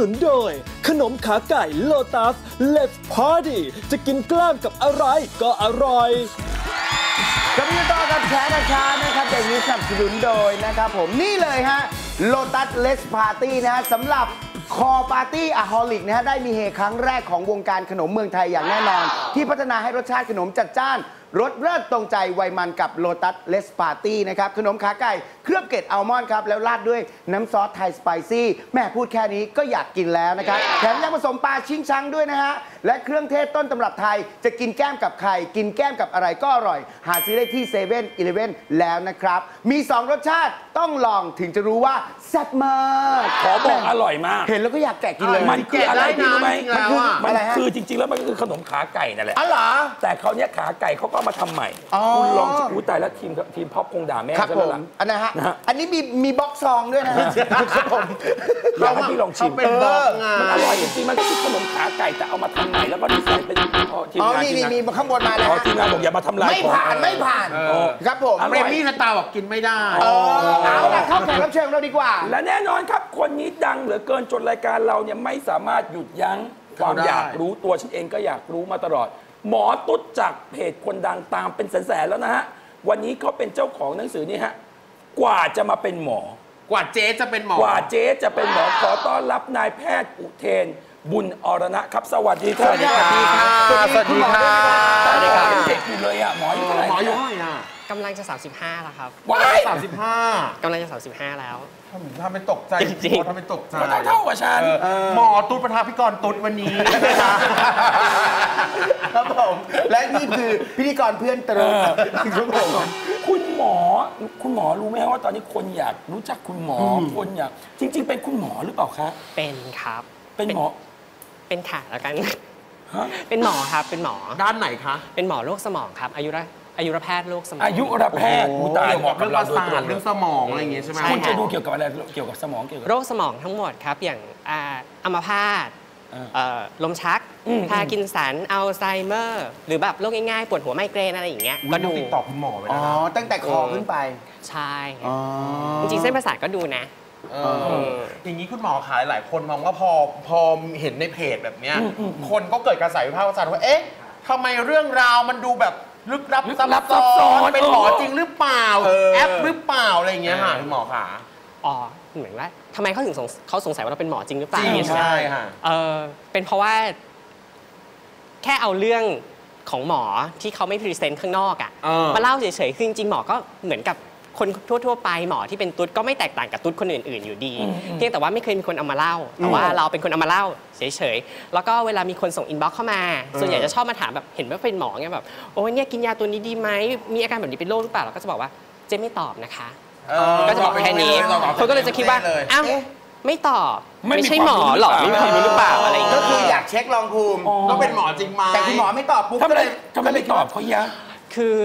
มขาไก่โลตัส Let's Party จะกินกล้ามกับอะไรก็อร่อยกำลังต่อกับแชร์แต่เช้านะครับแต่นี้สนับสนุนโดยนะครับผมนี่เลยฮะโลตัส Let's Party นะฮะสำหรับคอปาร์ตี้อะฮอลิกนะฮะได้มีเฮครั้งแรกของวงการขนมเมืองไทยอย่างแน่นอนที่พัฒนาให้รสชาติขนมจัดจ้านรสเลิศตรงใจวัยมันกับโลตัสเลสปาร์ตี้นะครับขนมขาไก่เคลือบเกล็ดอัลมอนด์ครับแล้วราดด้วยน้ำซอสไทยสไปซี่แม่พูดแค่นี้ก็อยากกินแล้วนะครับ yeah. แถมยังผสมปลาชิ้นชังด้วยนะฮะและเครื่องเทศต้นตำรับไทยจะกินแก้มกับไข่กินแก้มกับอะไรก็อร่อยหาซื้อได้ที่เซเว่นอีเลฟเว่นแล้วนะครับมีสองรสชาติต้องลองถึงจะรู้ว่าแซ่บมากขอบอกอร่อยมากเห็นแล้วก็อยากแกะกินเลยมันคืออะไรพี่รู้ไหมมันคืออะไรฮะคือจริงๆแล้วมันคือขนมขาไก่นั่นแหละอ๋อเหรอแต่เขาเนี้ยขาไก่เขาก็มาทำใหม่คุณลองจะรู้ตายแล้วทีมทีมพ่อคงด่าแม่ใช่ไหมล่ะอันนะฮะอันนี้มีมีบ็อกซองด้วยนะฮะลองให้พี่ลองชิมมันอร่อยจริงๆมันคือขนมขาไก่แต่เอามาทำใหม่แล้วก็ดีไซน์เป็นทีมงานนี่นี่มีข้างบนมาแล้วทีมงานบอกอย่ามาทำลายไม่ผ่านไม่ผ่านครับผมเรมี่นาตาบอกกินไม่ได้เอาล่ะเข้าแข่งรับเชิญเราดีกว่าและแน่นอนครับคนนี้ดังเหลือเกินจนรายการเราเนี่ยไม่สามารถหยุดยั้งความอยากรู้ตัวฉันเองก็อยากรู้มาตลอดหมอตุ๊ดจากเพจคนดังตามเป็นแสนๆแล้วนะฮะวันนี้เขาเป็นเจ้าของหนังสือนี่ฮะกว่าจะมาเป็นหมอกว่าเจ๊จะเป็นหมอกว่าเจ๊จะเป็นหมอขอต้อนรับนายแพทย์อุเทนบุญอรณะครับสวัสดีครับสวัสดีครับสวัสดีครับสวัสดีครับเด็กอยู่เลยอ่ะหมออยู่ไหนหมออยู่ไหนอ่ะกำลังจะสามสิบห้าแล้วครับกำลังจะสามสิบห้ากำลังจะสามสิบห้าแล้วทำเป็นตกใจจริงๆทำเป็นตกใจมันเท่ากับฉันหมอตุ๊ดประธานพิกรตุ๊ดวันนี้ครับผมและนี่คือพิธีกรเพื่อนตรงครับผมคุณหมอคุณหมอรู้ไหมว่าตอนนี้คนอยากรู้จักคุณหมอคนอยากจริงๆเป็นคุณหมอหรือเปล่าคะเป็นครับเป็นหมอเป็นขาแล้วกันเป็นหมอครับเป็นหมอด้านไหนคะเป็นหมอโรคสมองครับอายุรอายุรแพทย์โรคสมองอายุรแพทย์ผู้ตายเกี่ยวกับเรื่องประสาทเรื่องสมองอะไรอย่างเงี้ยใช่ไหมคุณจะดูเกี่ยวกับอะไรเกี่ยวกับสมองเกี่ยวกับโรคสมองทั้งหมดครับอย่างอัมพาตลมชักพาร์กินสันอัลไซเมอร์หรือแบบโรคง่ายๆปวดหัวไมเกรนอะไรอย่างเงี้ยก็ดูติดต่อคุณหมอไว้นะอ๋อตั้งแต่คอขึ้นไปใช่จริงๆเส้นประสาทก็ดูนะอย่างนี้คุณหมอขายหลายคนมองว่าพอพอเห็นในเพจแบบเนี้ยคนก็เกิดกระแสวิพากษ์วิจารณ์ว่าเอ๊ะทำไมเรื่องราวมันดูแบบลึกลับซับซ้อนเป็นหมอจริงหรือเปล่าแอปหรือเปล่าอะไรอย่างเงี้ยค่ะคุณหมอขา อ๋อเหมือนว่าทำไมเขาถึงเขาสงสัยว่าเราเป็นหมอจริงหรือเปล่าใช่ค่ะเออเป็นเพราะว่าแค่เอาเรื่องของหมอที่เขาไม่พรีเซนต์ข้างนอกอ่ะมาเล่าเฉยๆคือจริงๆหมอก็เหมือนกับคนทั่วๆไปหมอที่เป็นตุ๊ดก็ไม่แตกต่างกับตุ๊ดคนอื่นๆอยู่ดีเพียงแต่ว่าไม่เคยมีคนเอามาเล่าแต่ว่าเราเป็นคนเอามาเล่าเฉยๆแล้วก็เวลามีคนส่งอินบ็อกซ์เข้ามาส่วนใหญ่จะชอบมาถามแบบเห็นว่าเป็นหมอไงแบบโอ้ยเนี่ยกินยาตัวนี้ดีไหมมีอาการแบบนี้เป็นโรคหรือเปล่าเราก็จะบอกว่าเจ๊ไม่ตอบนะคะก็จะบอกแค่นี้คนก็เลยจะคิดว่าอ้าวไม่ตอบไม่ใช่หมอหรอกไม่มีความรู้หรือเปล่าอะไรก็คืออยากเช็คลองภูมิก็เป็นหมอจริงไหมแต่คุณหมอไม่ตอบปุ๊บก็เลยทำไมไม่ตอบเขายะคือ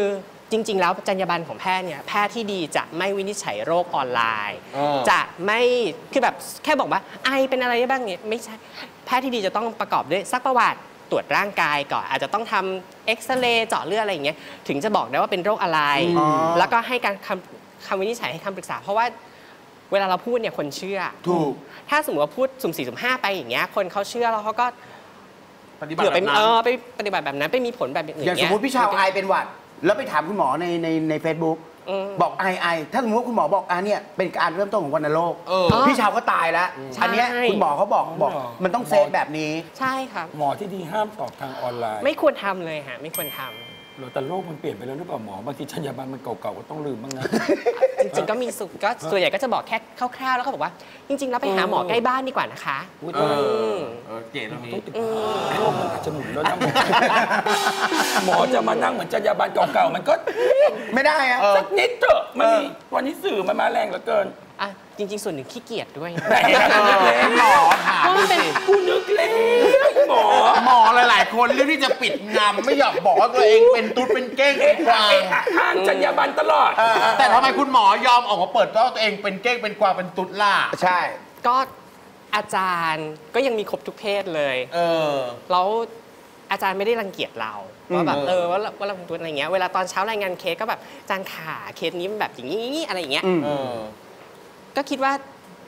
จริงๆแล้วจรรยาบรรณของแพทย์เนี่ยแพทย์ที่ดีจะไม่วินิจฉัยโรคออนไลน์จะไม่คือแบบแค่บอกว่าไอเป็นอะไรบ้างเนี่ยไม่ใช่แพทย์ที่ดีจะต้องประกอบด้วยซักประวัติตรวจร่างกายก่อนอาจจะต้องทำเอ็กซเรย์เจาะเลือดอะไรอย่างเงี้ยถึงจะบอกได้ว่าเป็นโรคอะไรแล้วก็ให้การคำคำวินิจฉัยให้คำปรึกษาเพราะว่าเวลาเราพูดเนี่ยคนเชื่อถูกถ้าสมมติว่าพูดสุ่มสี่สุ่มห้าไปอย่างเงี้ยคนเขาเชื่อแล้วเขาก็ปฏิบัติแบบนั้นเออไปปฏิบัติแบบนั้นไปมีผลแบบอย่างเงี้ยอย่างสมมติพี่ชาวไอเป็นหวัดแล้วไปถามคุณหมอในในในเฟซบุ๊กบอกไอไอถ้าสมมติว่าคุณหมอบอกอ่ะเนี่ยเป็นการเริ่มต้นของวัณโรคพี่ชาวก็ตายแล้วอันเนี้ยคุณหมอเขาบอกบอกมันต้องเซฟแบบนี้ใช่ค่ะหมอที่ดีห้ามตอบทางออนไลน์ไม่ควรทำเลยฮะไม่ควรทำแต่โลกมันเปลี่ยนไปแล้วหรือเปล่าหมอบางทีจรรยาบรรณมันเก่าๆก็ต้องลืมบ้างนะจริงๆก็มีสุขก็ส่วนใหญ่ก็จะบอกแค่คร่าวๆแล้วก็บอกว่าจริงๆแล้วไปหาหมอใกล้บ้านดีกว่านะคะเออเก๋ตรงนี้โลกมันอาจจะหมุนแล้วนะหมอจะมานั่งเหมือนจรรยาบรรณเก่าๆมันก็ไม่ได้อะสักนิดเถอะมันมีวันนี้สื่อมันมาแรงเหลือเกินอ่ะจริงๆส่วนหนึ่งขี้เกียจด้วยหมอค่ะเพราะมันเป็นผู้นึกเล่นหมอหมอหลายๆคนเรื่องที่จะปิดงำไม่อยากบอกว่าตัวเองเป็นตุ๊ดเป็นเก้งเป็นกวางข้างจรรยาบรรณตลอดแต่ทำไมคุณหมอยอมออกมาเปิดตัวตัวเองเป็นเก้งเป็นกวางเป็นตุ๊ดล่ะใช่ก็อาจารย์ก็ยังมีครบทุกเพศเลยเออแล้วอาจารย์ไม่ได้รังเกียจเราว่าแบบเออว่าว่าเราเป็นตุ๊ดอะไรเงี้ยเวลาตอนเช้ารายงานเคสก็แบบอาจารย์ขาเคสนี้มันแบบอย่างนี้อะไรเงี้ยก็คิดว่า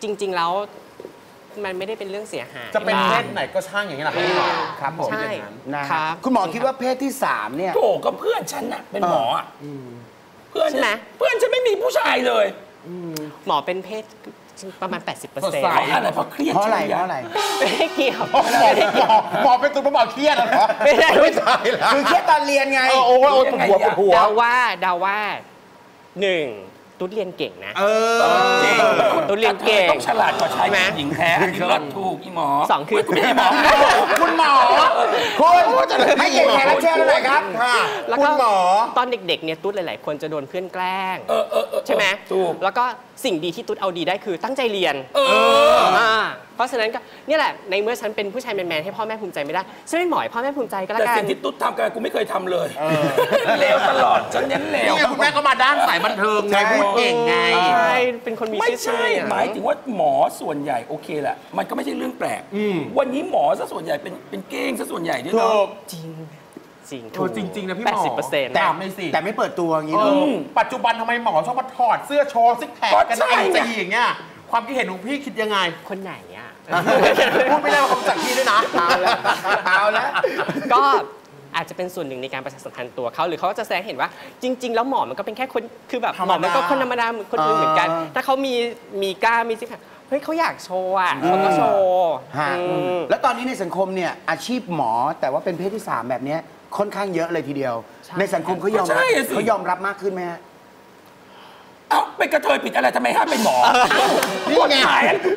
จริงๆแล้วมันไม่ได้เป็นเรื่องเสียหายจะเป็นเพศไหนก็ช่างอย่างนี้แหละครับผมใช่นะครับคุณหมอคิดว่าเพศที่สามเนี่ยโถก็เพื่อนฉันนะเป็นหมออ่ะเพื่อนใช่ไหมเพื่อนฉันไม่มีผู้ชายเลยหมอเป็นเพศประมาณ แปดสิบเปอร์เซ็นต์ อะไรเพราะเครียดเพราะอะไรเพราะอะไรไม่เกี่ยวหมอเป็นตัวหมอเครียดเหรอไม่ได้ไม่ตายละคือเครียดตอนเรียนไงโอ้โหปวดหัวปวดหัวดาว่าดาว่าหนึ่งตุ๊ดเรียนเก่งนะตุ๊ดเรียนเก่งต้องฉลาดกว่าชายหญิงแท้รอดถูกพี่หมอสองคือพี่หมอคุณหมอคุณไม่เก่งแท้แล้วเชื่ออะไรครับแล้วก็ตอนเด็กๆเนี่ยตุ๊ดหลายๆคนจะโดนเพื่อนแกล้งใช่ไหมแล้วก็สิ่งดีที่ตุ๊ดเอาดีได้คือตั้งใจเรียนเพราะฉะนั้นก็นี่แหละในเมื่อฉันเป็นผู้ชายแมนๆให้พ่อแม่ภูมิใจไม่ได้ฉันเป็นหมอให้พ่อแม่ภูมิใจก็แล้วกันแต่สิ่งที่ตุ๊ดทำกันกูไม่เคยทำเลยเลวตลอดฉันเน้นเลวคุณแม่ก็มาด้านสายบันเทิงไงพูดเองไงใช่เป็นคนมีไม่ใช่หมายถึงว่าหมอส่วนใหญ่โอเคแหละมันก็ไม่ใช่เรื่องแปลกวันนี้หมอซะส่วนใหญ่เป็นเป็นเก้งซะส่วนใหญ่ด้วยเนาะจริงจริงถูกจริงๆนะพี่หมอ แปดสิบเปอร์เซ็นต์ แต่ไม่สิแต่ไม่เปิดตัวอย่างนี้ปัจจุบันทำไมหมอชอบมาถอดเสื้อโชว์ซิกแพคกันไอ้จีอย่างเงี้ยความคิดเห็นของพี่คิดยังไงคนไหนอ่ะพูดไม่ได้ว่าผมจากพี่ด้วยนะเอาแล้วเอาแล้วก็อาจจะเป็นส่วนหนึ่งในการประชาสัมพันธ์ตัวเขาหรือเขาจะแสดงเห็นว่าจริงๆแล้วหมอมันก็เป็นแค่คนคือแบบหมอมันก็คนธรรมดาเหมือนคนอื่นเหมือนกันถ้าเขามีมีกล้ามีซิกแพคเฮ้ยเขาอยากโชว์อ่ะเขาก็โชว์แล้วตอนนี้ในสังคมเนี่ยอาชีพหมอแต่ว่าเป็นเพศที่สามแบบนี้ค่อนข้างเยอะเลยทีเดียวในสังคมเขายอมรับเขายอมรับมากขึ้นไหมฮะเอ้าเป็นกระเทยผิดอะไรทำไมห้ามเป็นหมอนี่ไง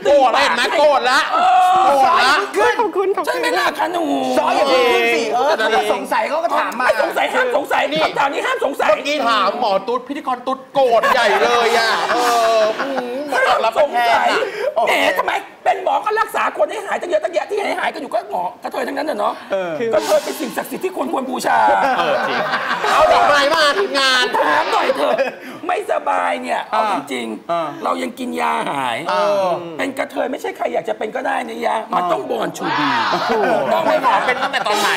โกรธเห็นไหมโกรธละโกรธละขึ้นขอบคุณขอบคุณใช่ไหมล่ะคะหนูซอยอย่างนี้ขึ้นสิเออถ้าสงสัยเขาก็ถามมาสงสัยห้ามสงสัยนี่คำถามนี้ห้ามสงสัยนี่ถามหมอตุ๊ดพิธีกรตุ๊ดโกรธใหญ่เลยอ่ะเออรับสงสัยแหมทำไมเป็นหมอก็รักษาคนให้หายตั้งเยอะตั้งแยะที่หายหายกันอยู่ก็หมอกระเทยทั้งนั้นเนาะกระเทยเป็นสิ่งศักดิ์สิทธิ์ที่ควรควรบูชาเอาดอกไม้มาทีมงานถามหน่อยเถอะไม่สบายเนี่ยเอาจริงๆเรายังกินยาหายเป็นกระเทยไม่ใช่ใครอยากจะเป็นก็ได้นะยามันต้องบอนชูดีต้องไม่หมอเป็นตั้งแต่ตอนไหน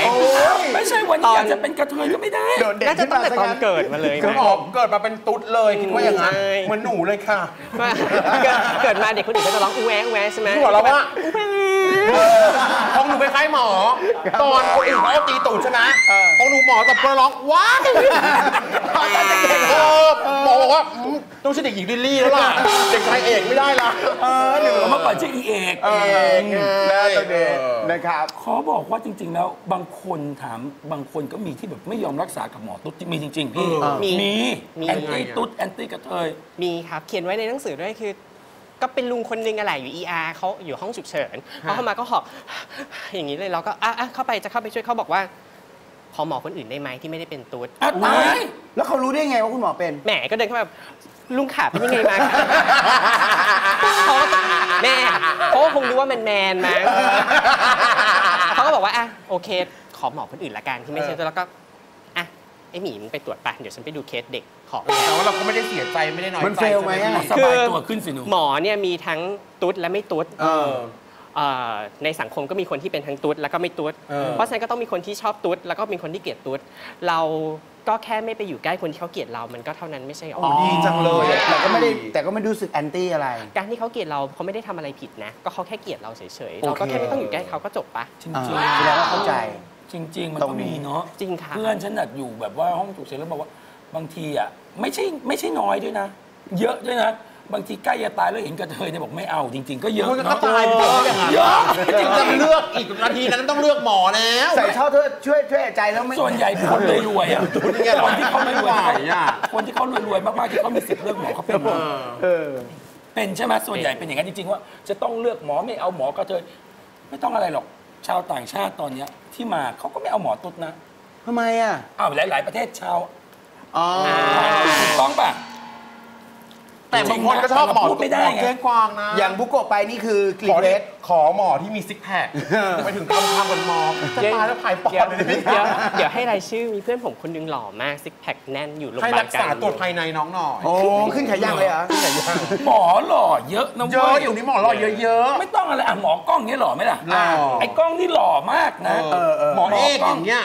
ไม่ใช่วันนี้อยากจะเป็นกระเทยก็ไม่ได้น่าจะตั้งแต่ตอนเกิดมาเลยก็ออกเกิดมาเป็นตุ๊ดเลยคิดว่าอย่างนั้นเหมือนหนูเลยค่ะเกิดมาเด็กคนอื่นก็จะร้องอูแวะอูแวะใช่ไหมหัวเราะว่าอูแวะ ของหนูไปคล้ายหมอตอนคนอื่นเขาตีตูดใช่ไหมของหนูหมอตบกระร้องว้าวหมอบอกว่าต้องใช่เด็กหญิงลิลลี่แล้วล่ะเด็กชายเอกไม่ได้ละเดี๋ยวเรามาเปิดชื่อเอกเอกนะครับเขาบอกว่าจริงๆแล้วบางคนถามบางคนก็มีที่แบบไม่ยอมรักษากับหมอตุ๊ดมีจริงๆพี่มีแอนตี้ตุ๊ดแอนตี้กระเทยมีครับเขียนไว้ในหนังสือด้วยคือก็เป็นลุงคนนึงอะไรอยู่ อี อาร์ เขาอยู่ห้องฉุกเฉินเขาเข้ามาก็หอบอย่างนี้เลยเราก็อ่ะเข้าไปจะเข้าไปช่วยเขาบอกว่าขอหมอคนอื่นได้ไหมที่ไม่ได้เป็นตุ๊ดแล้วเขารู้ได้ไงว่าคุณหมอเป็นแหมก็เดินเข้าแบบลุงขาเป็นยังไงมาแม่เขาคงรู้ว่ามันแมนมั้งเขาก็บอกว่าอ่ะโอเคขอหมอคนอื่นละกันที่ไม่ใช่ตัวแล้วก็อ่ะไอหมีมันไปตรวจไปเดี๋ยวฉันไปดูเคสเด็กขอแต่ว่าเราก็ไม่ได้เสียใจไม่ได้น้อยใจมันเฟลไหมสบายตัวขึ้นสิหนูหมอเนี่ยมีทั้งตุ๊ดและไม่ตุ๊ดในสังคมก็มีคนที่เป็นทั้งตุ๊ดแล้วก็ไม่ตุ๊ดเพราะฉะนั้นก็ต้องมีคนที่ชอบตุ๊ดแล้วก็มีคนที่เกลียดตุ๊ดเราก็แค่ไม่ไปอยู่ใกล้คนที่เขาเกลียดเรามันก็เท่านั้นไม่ใช่หรอดีจังเลยแต่ก็ไม่ได้แต่ก็ไม่รู้สึกแอนตี้อะไรการที่เขาเกลียดเราเขาไม่ได้ทำอะไรผิดนะก็เขาแค่เกลียดเราเฉยๆเราก็แค่ไม่ต้องอยู่ใกล้เขาก็จบปะจริงๆแล้วเข้าใจจริงๆมันต้องมีเนาะจริงค่ะเพื่อนฉันแบบอยู่แบบว่าห้องฉุกเฉินแล้วบอกว่าบางทีอ่ะไม่ใช่ไม่ใช่น้อยด้วยนะเยอะด้วยนะบางทีใกล้จะตายแล้วเห็นกระเทยเนี่ยบอกไม่เอาจริงๆก็เยอะก็ตายเยอะอย่างเงี้ยจริงๆเลือกอีกนาทีนั้นต้องเลือกหมอแล้วใส่เท่าเธอช่วยช่วยใจแล้วไม่ส่วนใหญ่คนรวยอ่ะคนที่เขาไม่รวยคนที่เขารวยมากๆที่เขามีสิทธิ์เลือกหมอเขาเป็นหมอเป็นใช่ไหมส่วนใหญ่เป็นอย่างนั้นจริงๆว่าจะต้องเลือกหมอไม่เอาหมอกระเทยไม่ต้องอะไรหรอกชาวต่างชาติตอนนี้ที่มาเขาก็ไม่เอาหมอตุ๊ดนะทำไมอ่ะอ้าวหลายๆประเทศชาวต้องป่ะแต่บางคนก็ชอบหมอไม่ได้ไงอย่างบุกโกะไปนี่คือรีเควสขอหมอที่มีซิกแพคไปถึงทำทำบนหมอจะตายแล้วผายปอดเลยพี่เดี๋ยวเดี๋ยวให้รายชื่อมีเพื่อนผมคนนึงหล่อมากซิกแพคแน่นอยู่โรงพยาบาลให้รักษาตรวจภายในน้องหน่อยโอ้ขึ้นขายางเลยเหรอหมอหล่อเยอะนะเว้ยเยอะอยู่นี่หมอหล่อเยอะๆไม่ต้องอะไรอ่ะหมอกล้องนี่หล่อไหมล่ะไอ้กล้องนี่หล่อมากนะหมอเอกอย่างเงี้ย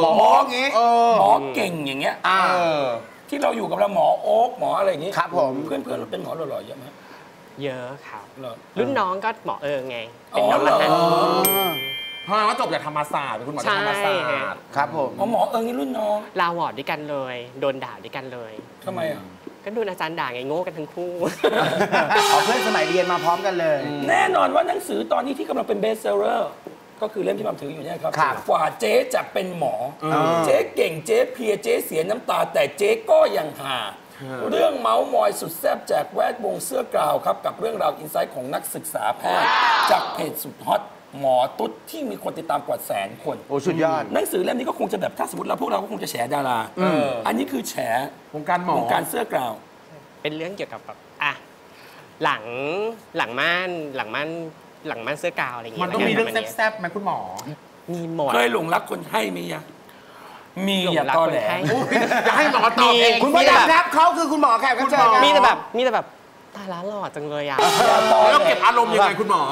หมอเงี้ยหมอเก่งอย่างเงี้ยที่เราอยู่กับเราหมอโอ๊กหมออะไรอย่างนี้ครับผมเพื่อนเพื่อนเราเป็นหมอหล่อๆเยอะไหมเยอะครับรุ่นน้องก็หมอเอิงไงเป็นน้องมหาเพราะว่าจบจากธรรมศาสตร์เป็นคุณหมอธรรมศาสตร์ครับผมหมอเอิงนี่รุ่นน้องลาวอดด้วยกันเลยโดนด่าด้วยกันเลยทำไมอ่ะก็โดนอาจารย์ด่าไงโง่กันทั้งคู่เอาเพื่อนสมัยเรียนมาพร้อมกันเลยแน่นอนว่าหนังสือตอนนี้ที่กำลังเป็นเบสเซลเลอร์ก็คือเล่มที่มันถืออยู่เนี่ยครับกว่าเจ๊จะเป็นหมอเจ๊เก่งเจ๊เพียเจ๊เสียน้ำตาแต่เจ๊ก็ยังหาเรื่องเมาส์มอยสุดแซ่บจากแวดวงเสื้อกราวครับกับเรื่องราวอินไซต์ของนักศึกษาแพทย์จากเพจสุดฮอตหมอตุ๊ดที่มีคนติดตามกว่าแสนคนโอ้สุดยอดหนังสือเล่มนี้ก็คงจะแบบถ้าสมมติเราพวกเราก็คงจะแฉดาราอันนี้คือแฉวงการหมอวงการเสื้อกราวเป็นเรื่องเกี่ยวกับแบบอ่ะหลังหลังม่านหลังม่านหลังม่านเสื้อกาวอะไรอย่างเงี้ยมันต้องมีเรื่องแซ่บๆไหมคุณหมอมีหมดเคยหลงรักคนให้มีอะมีหลงรักคนให้จะให้หมอตอบเองคุณพ่อดับนับเขาคือคุณหมอแขกก็เจอมีแต่แบบมีแต่แบบตาล้าหล่อจังเลยอะแล้วเก็บอารมณ์ยังไงคุณหมอ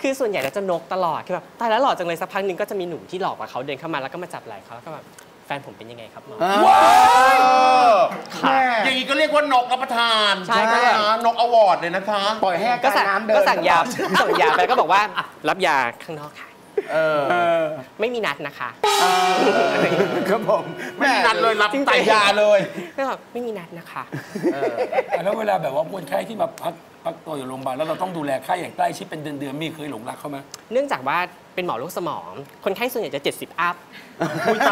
คือส่วนใหญ่แล้วจะนกตลอดคือแบบตาล้าหล่อจังเลยสักพักหนึ่งก็จะมีหนุ่มที่หลอกกว่าเขาเดินเข้ามาแล้วก็มาจับไหล่เขาแล้วก็แบบแฟนผมเป็นยังไงครับหมออย่างนี้ก็เรียกว่านกรับประทานใช่ค่ะนกอวอร์ดเลยนะคะปล่อยแห้งก็สั่งน้ำเดินก็สั่งยาสั่งยาไปก็บอกว่ารับยาข้างนอกค่ะเออไม่มีนัดนะคะครับผมไม่มีนัดเลยรับแต่ยาเลยก็แบบไม่มีนัดนะคะแล้วเวลาแบบว่าคนไข้ที่มาพักพักตัวอยู่โรงพยาบาลแล้วเราต้องดูแลไข้อย่างใกล้ชิดเป็นเดือนๆมีเคยหลงรักเขาไหมเนื่องจากว่าเป็นหมอโรคสมองคนไข้ส่วนใหญ่จะเจ็ดสิบอัพ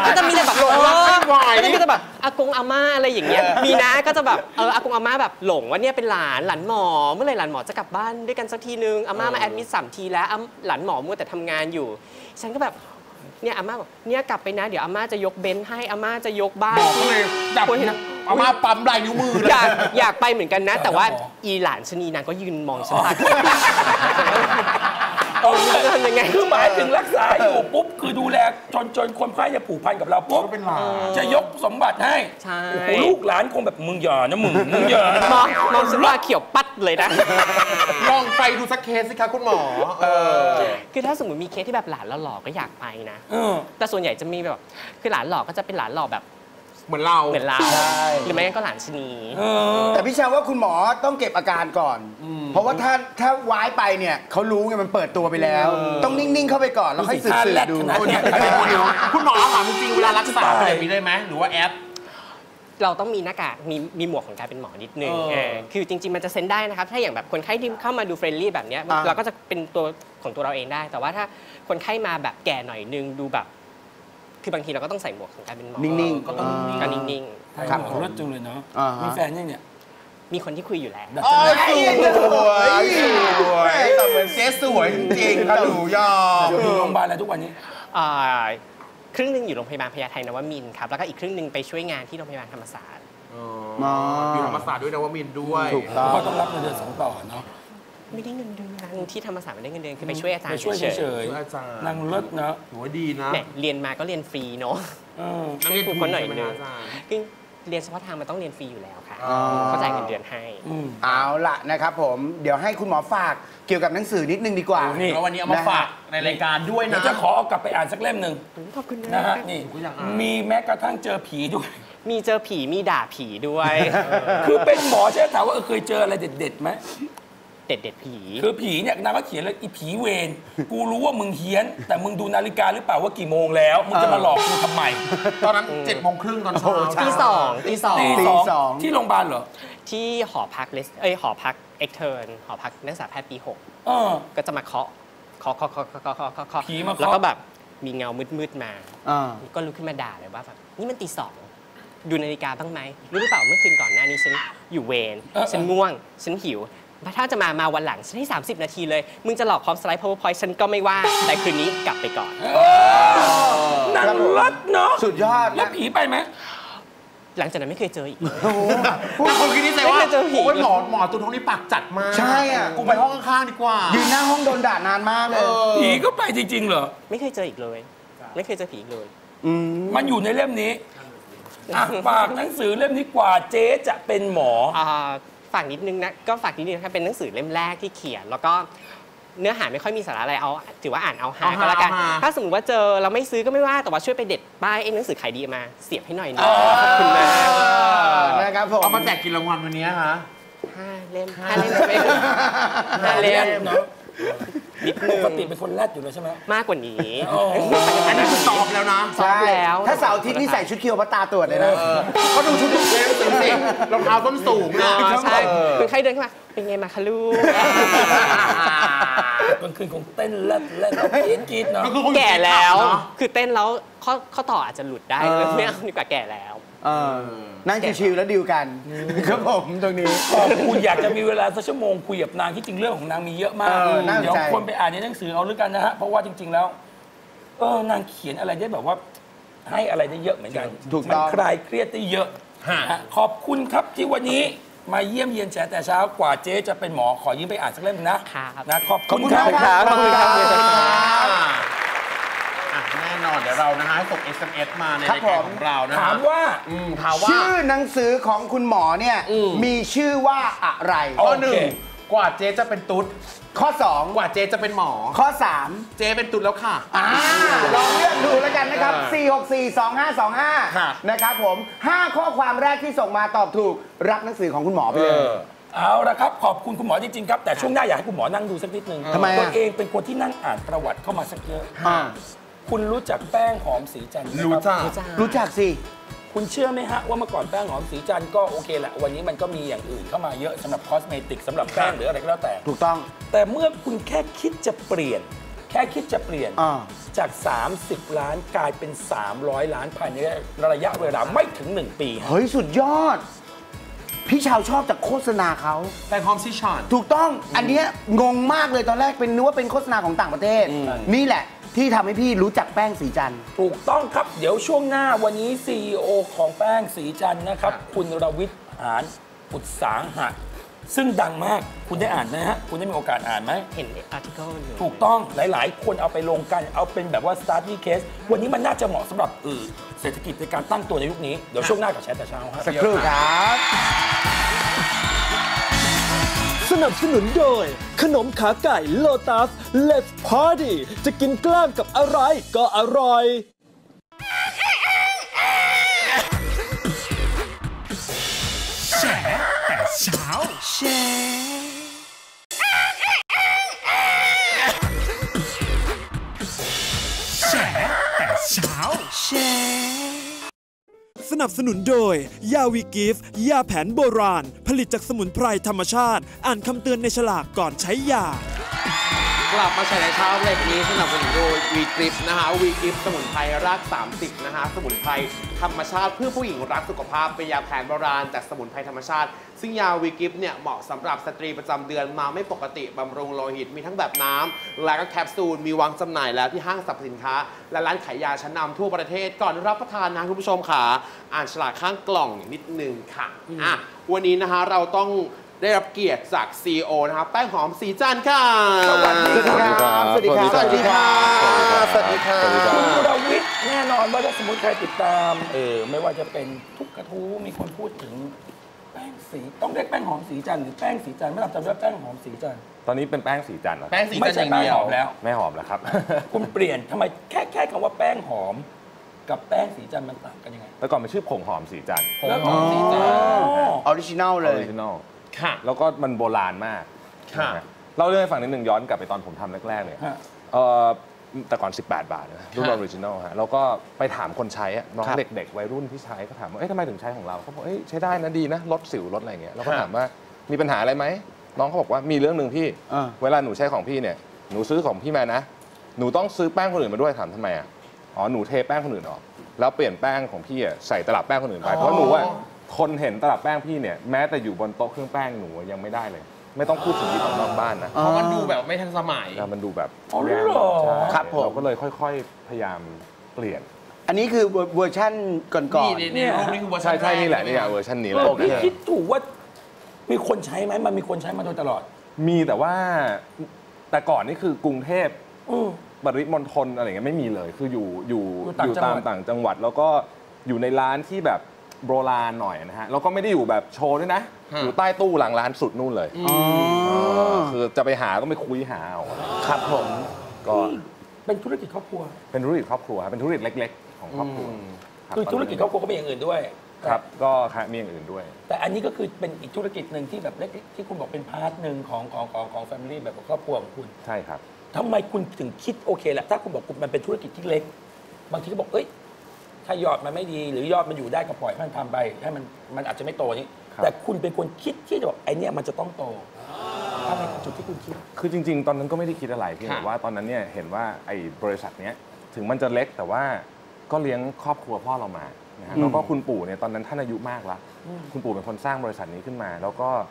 ก็จะมีแต่แบบหลงรักไม่ไหวก็จะแบบอากงอาม่าอะไรอย่างเงี้ยมีนะก็จะแบบเอออากงอาม่าแบบหลงว่าเนี่ยเป็นหลานหลานหมอเมื่อไหร่หลานหมอจะกลับบ้านด้วยกันสักทีนึงอาม่ามาแอดมิดสามทีแล้วหลานหมอมัวแต่ทำงานอยู่ฉันก็แบบเนี่ยอาม่าบอกเนี่ยกลับไปนะเดี๋ยวอาม่าจะยกเบนซ์ให้อาม่าจะยกบ้านบอกเลยจับอาม่าปั๊มลายนิ้วมือเลยอยากไปเหมือนกันนะแต่ว่าอีหลานชนีนางก็ยืนมองฉันทำยังไงคือหมายถึงรักษาอยู่ปุ๊บคือดูแลจนจนคนไข้จะผูกพันกับเราปุ๊บจะยกสมบัติให้ลูกหลานคงแบบมึงหย่อนะมึงมึงหย่อมองมองว่าเขียวปัดเลยนะลองไปดูสักเคสสิคะคุณหมอคือถ้าสมมติมีเคสที่แบบหลานเราหลอกก็อยากไปนะแต่ส่วนใหญ่จะมีแบบคือหลานหลอกก็จะเป็นหลานหลอกแบบเหมือนเราเหมือนเราหรือไม่งั้นก็หลานชนีแต่พี่ชาวว่าคุณหมอต้องเก็บอาการก่อนพ ราะว่าถ้าถ้าวายไปเนี่ยเขารู้ไงมันเปิดตัวไปแล้วต้องนิ่งๆเข้าไปก่อนแล้วค่อยสืบดูคุณหมอถามจริงเวลารักษาแบบนี้ได้ไหมหรือว่าแอปเราต้องมีหน้ากากมีมีหมวกของการเป็นหมอนิดนึงคือจริงๆมันจะเซ็นได้นะครับถ้าอย่างแบบคนไข้ที่เข้ามาดูเฟรนลี่แบบนี้เราก็จะเป็นตัวของตัวเราเองได้แต่ว่าถ้าคนไข้มาแบบแก่หน่อยนึงดูแบบคือบางทีเราก็ต้องใส่หมวกของการเป็นหมอนิ่งๆก็ต้องการนิ่งๆครับรถจุงเลยเนาะมีแฟนยังเนี่ยมีคนที่คุยอยู่แล้วสวยสวยแต่เหมือนเจ๊สวยจริงๆหนูยอมอยู่โรงพยาบาลอะไรทุกวันนี้ครึ่งหนึ่งอยู่โรงพยาบาลพญาไทนวมินทร์ครับแล้วก็อีกครึ่งหนึ่งไปช่วยงานที่โรงพยาบาลธรรมศาสตร์อยู่ธรรมศาสตร์ด้วยนวมินทร์ด้วยถูกต้องก็ต้องรับเงินเดือนสองต่อเนาะไม่ได้เงินเดือนที่ธรรมศาสตร์ไม่ได้เงินเดือนคือไปช่วยอาจารย์เฉยเฉยนางเลิศนะหัวดีนะเรียนมาก็เรียนฟรีเนาะช่วยคนหน่อยนึงเรียนเฉพาะทางมันต้องเรียนฟรีอยู่แล้วค่ะเขาจ่ายเงินเดือนให้เอาละนะครับผมเดี๋ยวให้คุณหมอฝากเกี่ยวกับหนังสือนิดนึงดีกว่าแล้ววันนี้เอามาฝากในรายการด้วยนะจะขอเอากลับไปอ่านสักเล่มหนึ่งขอบคุณนะฮะนี่มีแม้กระทั่งเจอผีด้วยมีเจอผีมีด่าผีด้วยคือเป็นหมอใช่ไหมถามว่าเคยเจออะไรเด็ดๆไหมเด็ดๆผีคือผีเนี่ยนางก็เขียนเลยอีผีเวรกูรู้ว่ามึงเฮี้ยนแต่มึงดูนาฬิกาหรือเปล่าว่ากี่โมงแล้วมึงจะมาหลอกกูทำไมตอนนั้นเจ็ดโมงครึ่งตอนเช้าตีสองตีสองตีสองที่โรงพยาบาลเหรอที่หอพักเลสเอ้ยหอพักเอ็กเทิร์นหอพักนักศึกษาแพทย์ปีหกก็จะมาเคาะเคาะเคาะเคาะเคาะเคาะเคาะแล้วก็แบบมีเงามืดๆมาก็ลุกขึ้นมาด่าเลยว่าแบบนี่มันตีสองดูนาฬิกาบ้างไหมรู้หรือเปล่าเมื่อคืนก่อนหน้านี้ฉันอยู่เวรฉันง่วงฉันหิวถ้าจะมามาวันหลังฉันให้สามสิบนาทีเลยมึงจะหลอกพร้อมสไลด์ พาวเวอร์พอยต์ ฉันก็ไม่ว่าแต่คืนนี้กลับไปก่อนนั่งรถเนาะสุดยอดแล้วผีไปไหมหลังจากนั้นไม่เคยเจออีกแต่คนคิดนี่ใจว่าผมว่าหมอหมอตุนท้องนี่ปากจัดมากใช่อ่ะกูไปห้องข้างๆดีกว่ายืนหน้าห้องโดนด่านานมากเลยผีก็ไปจริงๆเหรอไม่เคยเจออีกเลยไม่เคยเจอผีอีกเลยมันอยู่ในเล่มนี้ฝากหนังสือเล่มนี้กว่าเจ๊จะเป็นหมอฝากนิดนึงนะก็ฝากนิดนึงนะครับเป็นหนังสือเล่มแรกที่เขียนแล้วก็เนื้อหาไม่ค่อยมีสาระอะไรเอาถือว่าอ่านเอาหาก็แล้วกันถ้าสมมติว่าเจอเราไม่ซื้อก็ไม่ว่าแต่ว่าช่วยไปเด็ดป้ายไอ้หนังสือขายดีมาเสียบให้หน่อยนะขอบคุณมากนะครับผมเอามาแจกกินรางวัลวันนี้ฮะห้าเล่มห้าเล่มห้าเล่มเนาะปกติเป็นคนแรดอยู่เลยใช่ไหมมากกว่านี้อันนี้สอบแล้วนะสอบแล้วถ้าเสาร์อาทิตย์นี่ใส่ชุดเคียวพระตาตรวจเลยนะก็ดูชุดเคียวเต็มๆรองเท้าส้นสูงนะใช่คือใครเดินเข้ามาเป็นไงมาคะลูกกลางคืนคงเต้นแรดแรดแล้วกรี๊ดกรี๊ดเนาะแก่แล้วคือเต้นแล้วข้อข้อต่ออาจจะหลุดได้ไม่เอาดีกว่าแก่แล้วนั่งชิวๆแล้วดิวกันครับผมตรงนี้ขอบคุณอยากจะมีเวลาสักชั่วโมงคุยกับนางที่จริงเรื่องของนางมีเยอะมากเดี๋ยวคนไปอ่านในหนังสือเอาด้วยกันนะฮะเพราะว่าจริงๆแล้วเออนางเขียนอะไรได้แบบว่าให้อะไรได้เยอะเหมือนกันมันคลายเครียดได้เยอะขอบคุณครับที่วันนี้มาเยี่ยมเยียนแฉแต่เช้ากว่าเจ๊จะเป็นหมอขอยืมไปอ่านสักเล่มนะนะขอบคุณครับขอบคุณครับแน่นอนเดี๋ยวเรานะฮะส่ง เอส เอ็ม เอส มาในรายการของเรานะถามว่าถามว่าชื่อหนังสือของคุณหมอเนี่ยมีชื่อว่าอะไรข้อหนึ่งกว่าเจ๊จะเป็นตุ๊ดข้อสองกว่าเจ๊จะเป็นหมอข้อสามเจ๊เป็นตุ๊ดแล้วค่ะลองเลือกดูแล้วกันนะครับสี่ หก สี่ สอง ห้า สอง ห้านะครับผมห้าข้อความแรกที่ส่งมาตอบถูกรับหนังสือของคุณหมอไปเลยเอาละครับขอบคุณคุณหมอจริงๆครับแต่ช่วงหน้าอยากให้คุณหมอนั่งดูสักนิดนึงตัวเองเป็นคนที่นั่งอ่านประวัติเข้ามาสักเยอะคุณรู้จักแป้งหอมสีจันทร์ไหมครับรู้จักรู้จักสิคุณเชื่อไหมฮะว่าเมื่อก่อนแป้งหอมสีจันทร์ก็โอเคแหละวันนี้มันก็มีอย่างอื่นเข้ามาเยอะสำหรับคอสเมติกสำหรับแป้งหรืออะไรก็แล้วแต่ถูกต้องแต่เมื่อคุณแค่คิดจะเปลี่ยนแค่คิดจะเปลี่ยนจาก สามสิบ ล้านกลายเป็น สามร้อย ล้านภายในระยะเวลาไม่ถึงหนึ่งปีเฮ้ยสุดยอดพี่ชาวชอบจากโฆษณาเขาแป้งหอมสีจันทร์ถูกต้องอันนี้งงมากเลยตอนแรกเป็นนึกว่าเป็นโฆษณาของต่างประเทศนี่แหละที่ทำให้พี่รู้จักแป้งสีจันทร์ถูกต้องครับเดี๋ยวช่วงหน้าวันนี้ ซี อี โอ ของแป้งสีจันทร์นะครับคุณรวิทย์หานอุตสาหะซึ่งดังมากคุณได้อ่านไหมฮะคุณได้มีโอกาสอ่านไหมเห็นอาร์ติเคิลอยู่ถูกต้องหลายๆคนเอาไปลงกันเอาเป็นแบบว่า study case วันนี้มันน่าจะเหมาะสำหรับอือเศรษฐกิจในการตั้งตัวในยุคนี้เดี๋ยวช่วงหน้ากับแชร์แต่เช้าครับสักครู่ครับสนับสนุนโดยขนมขาไก่โลตัส Let's Party จะกินกล้ามกับอะไรก็อร่อยแฉแต่เช้าแฉ นับสนุนโดยยาวีกิฟต์ยาแผนโบราณผลิตจากสมุนไพรธรรมชาติอ่านคำเตือนในฉลากก่อนใช้ยากลับมาใช้ในเช้าเล็กนี้สนับสนุนโดยวีกิฟต์นะคะวีกิฟต์สมุนไพรรากสามสิบนะคะสมุนไพรธรรมชาติเพื่อผู้หญิงรักสุขภาพเป็นยาแผนโบราณจากสมุนไพรธรรมชาติซึ่งยาวีกิฟต์เนี่ยเหมาะสำหรับสตรีประจำเดือนมาไม่ปกติบำรุงโลหิตมีทั้งแบบน้ำและก็แคปซูลมีวางจำหน่ายแล้วที่ห้างสรรพสินค้าและร้านขายยาชั้นนำทั่วประเทศก่อนรับประทานนะคุณผู้ชมค่ะอ่านฉลากข้างกล่องนิดนึงค่ะอ่ะวันนี้นะคะเราต้องได้รับเกียรติจาก ซี อี โอ นะครับแป้งหอมสีจันทร์ค่ะสวัสดีครับสวัสดีครับสวัสดีครับสวัสดีครับคุณรวิทย์แน่นอนว่าถ้าสมมติใครติดตามเออไม่ว่าจะเป็นทุกกระทู้มีคนพูดถึงแป้งสีต้องเรียกแป้งหอมสีจันทร์หรือแป้งสีจันทร์ไม่รับจำได้แป้งหอมสีจันทร์ตอนนี้เป็นแป้งสีจันทร์แป้งสีจันทร์อย่างเดียวแล้วไม่หอมแล้วครับคุณเปลี่ยนทำไมแค่แค่คำว่าแป้งหอมกับแป้งสีจันทร์มันต่างกันยังไงแต่ก่อนมันชื่อผงหอมสีจันทร์ผงหอมสีจันทร์ออริจินัลเลยออริจินัลแล้วก็มันโบราณมากเล่าเรื่องให้ฟังนิดหนึ่งย้อนกลับไปตอนผมทำแรกๆเนี่ยแต่ก่อนสิบแปดบาทรุ่นออริจินัลฮะแล้วก็ไปถามคนใช้น้องเด็กๆวัยรุ่นที่ใช้ก็ถามว่าเอ๊ะทำไมถึงใช้ของเราเขาบอกเอ๊ะใช้ได้นะดีนะลดสิวลดอะไรเงี้ยแล้วก็ถามว่ามีปัญหาอะไรไหมน้องเขาบอกว่ามีเรื่องหนึ่งพี่เวลาหนูใช้ของพี่เนี่ยหนูซื้อของพี่มานะหนูต้องซื้อแป้งคนอื่นมาด้วยถามทำไมอ่ะอ๋อหนูเทแป้งคนอื่นออกแล้วเปลี่ยนแป้งของพี่ใส่ตลับแป้งคนอื่นไปเพราะหนูว่าคนเห็นตลับแป้งพี่เนี่ยแม้แต่อยู่บนโต๊ะเครื่องแป้งหนูยังไม่ได้เลยไม่ต้องพูดถึงที่ของนอกบ้านนะเพราะมันดูแบบไม่ทันสมัยมันดูแบบอ๋อเหรอครับผมเราก็เลยค่อยๆพยายามเปลี่ยนอันนี้คือเวอร์ชั่นก่อนๆนี่นี่คือเวอร์ชันใช่นี่แหละนี่เวอร์ชันนี้แหละพี่คิดถูกว่ามีคนใช้ไหมมันมีคนใช้มาโดยตลอดมีแต่ว่าแต่ก่อนนี่คือกรุงเทพปริมณฑลอะไรเงี้ยไม่มีเลยคืออยู่อยู่อยู่ตามต่างจังหวัดแล้วก็อยู่ในร้านที่แบบโบราณหน่อยนะฮะแล้วก็ไม่ได้อยู่แบบโชว์ด้วยนะอยู่ใต้ตู้หลังร้านสุดนู่นเลยคือจะไปหาก็ไม่คุยหาเอาครับผมก็เป็นธุรกิจครอบครัวเป็นธุรกิจครอบครัวเป็นธุรกิจเล็กๆของครอบครัวคือธุรกิจครอบครัวก็มีอย่างอื่นด้วยครับก็มีอย่างอื่นด้วยแต่อันนี้ก็คือเป็นอีกธุรกิจหนึ่งที่แบบเล็กที่คุณบอกเป็นพาร์ทหนึ่งของของของของแฟมิลี่แบบครอบครัวของคุณใช่ครับทำไมคุณถึงคิดโอเคแหละถ้าคุณบอกคุณมันเป็นธุรกิจที่เล็กบางทีก็บอกเอ้ยถ้ายอดมันไม่ดีหรือยอดมันอยู่ได้ก็ปล่อยมันทำไปให้มันมันอาจจะไม่โตนี่แต่คุณเป็นคนคิดที่จะบอกไอเนี้ยมันจะต้องโตอะไรจุดที่คุณคิดคือจริงๆตอนนั้นก็ไม่ได้คิดอะไรเพียงแต่ว่าตอนนั้นเนี่ยเห็นว่าไอบริษัทเนี้ยถึงมันจะเล็กแต่ว่าก็เลี้ยงครอบครัวพ่อเรามานะฮะแล้วก็คุณปู่เนี่ยตอนนั้นท่านอายุมากแล้วคุณปู่เป็นคนสร้างบริษัทนี้ขึ้นมาแล้วก็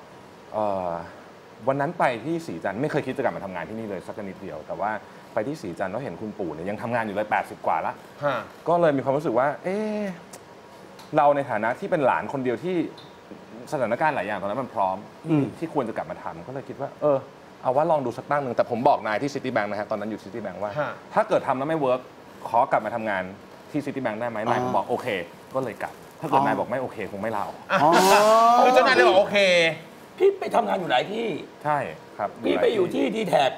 วันนั้นไปที่ศรีจันทร์ไม่เคยคิดจะกลับมาทำงานที่นี่เลยสักนิดเดียวแต่ว่าไปที่ศรีจันทร์แล้วเห็นคุณปู่เนี่ยยังทำงานอยู่เลยแปดสิบกว่าละก็เลยมีความรู้สึกว่าเออเราในฐานะที่เป็นหลานคนเดียวที่สถานการณ์หลายอย่างตอนนั้นมันพร้อมที่ควรจะกลับมาทำก็เลยคิดว่าเออเอาว่าลองดูสักตั้งหนึ่งแต่ผมบอกนายที่ซิตี้แบงค์นะฮะตอนนั้นอยู่ซิตี้แบงค์ว่าถ้าเกิดทำแล้วไม่เวิร์กขอกลับมาทำงานที่ซิตี้แบงค์ได้ไหมนายผมบอกโอเคก็เลยกลับถ้าเกิดนายบอกไม่โอเคคงไม่ลาออกคือเจ้านายเลยบอกโอเคพี่ไปทำงานอยู่หลายที่ใช่ครับพี่ไปอยู่ที่ดีแท็ก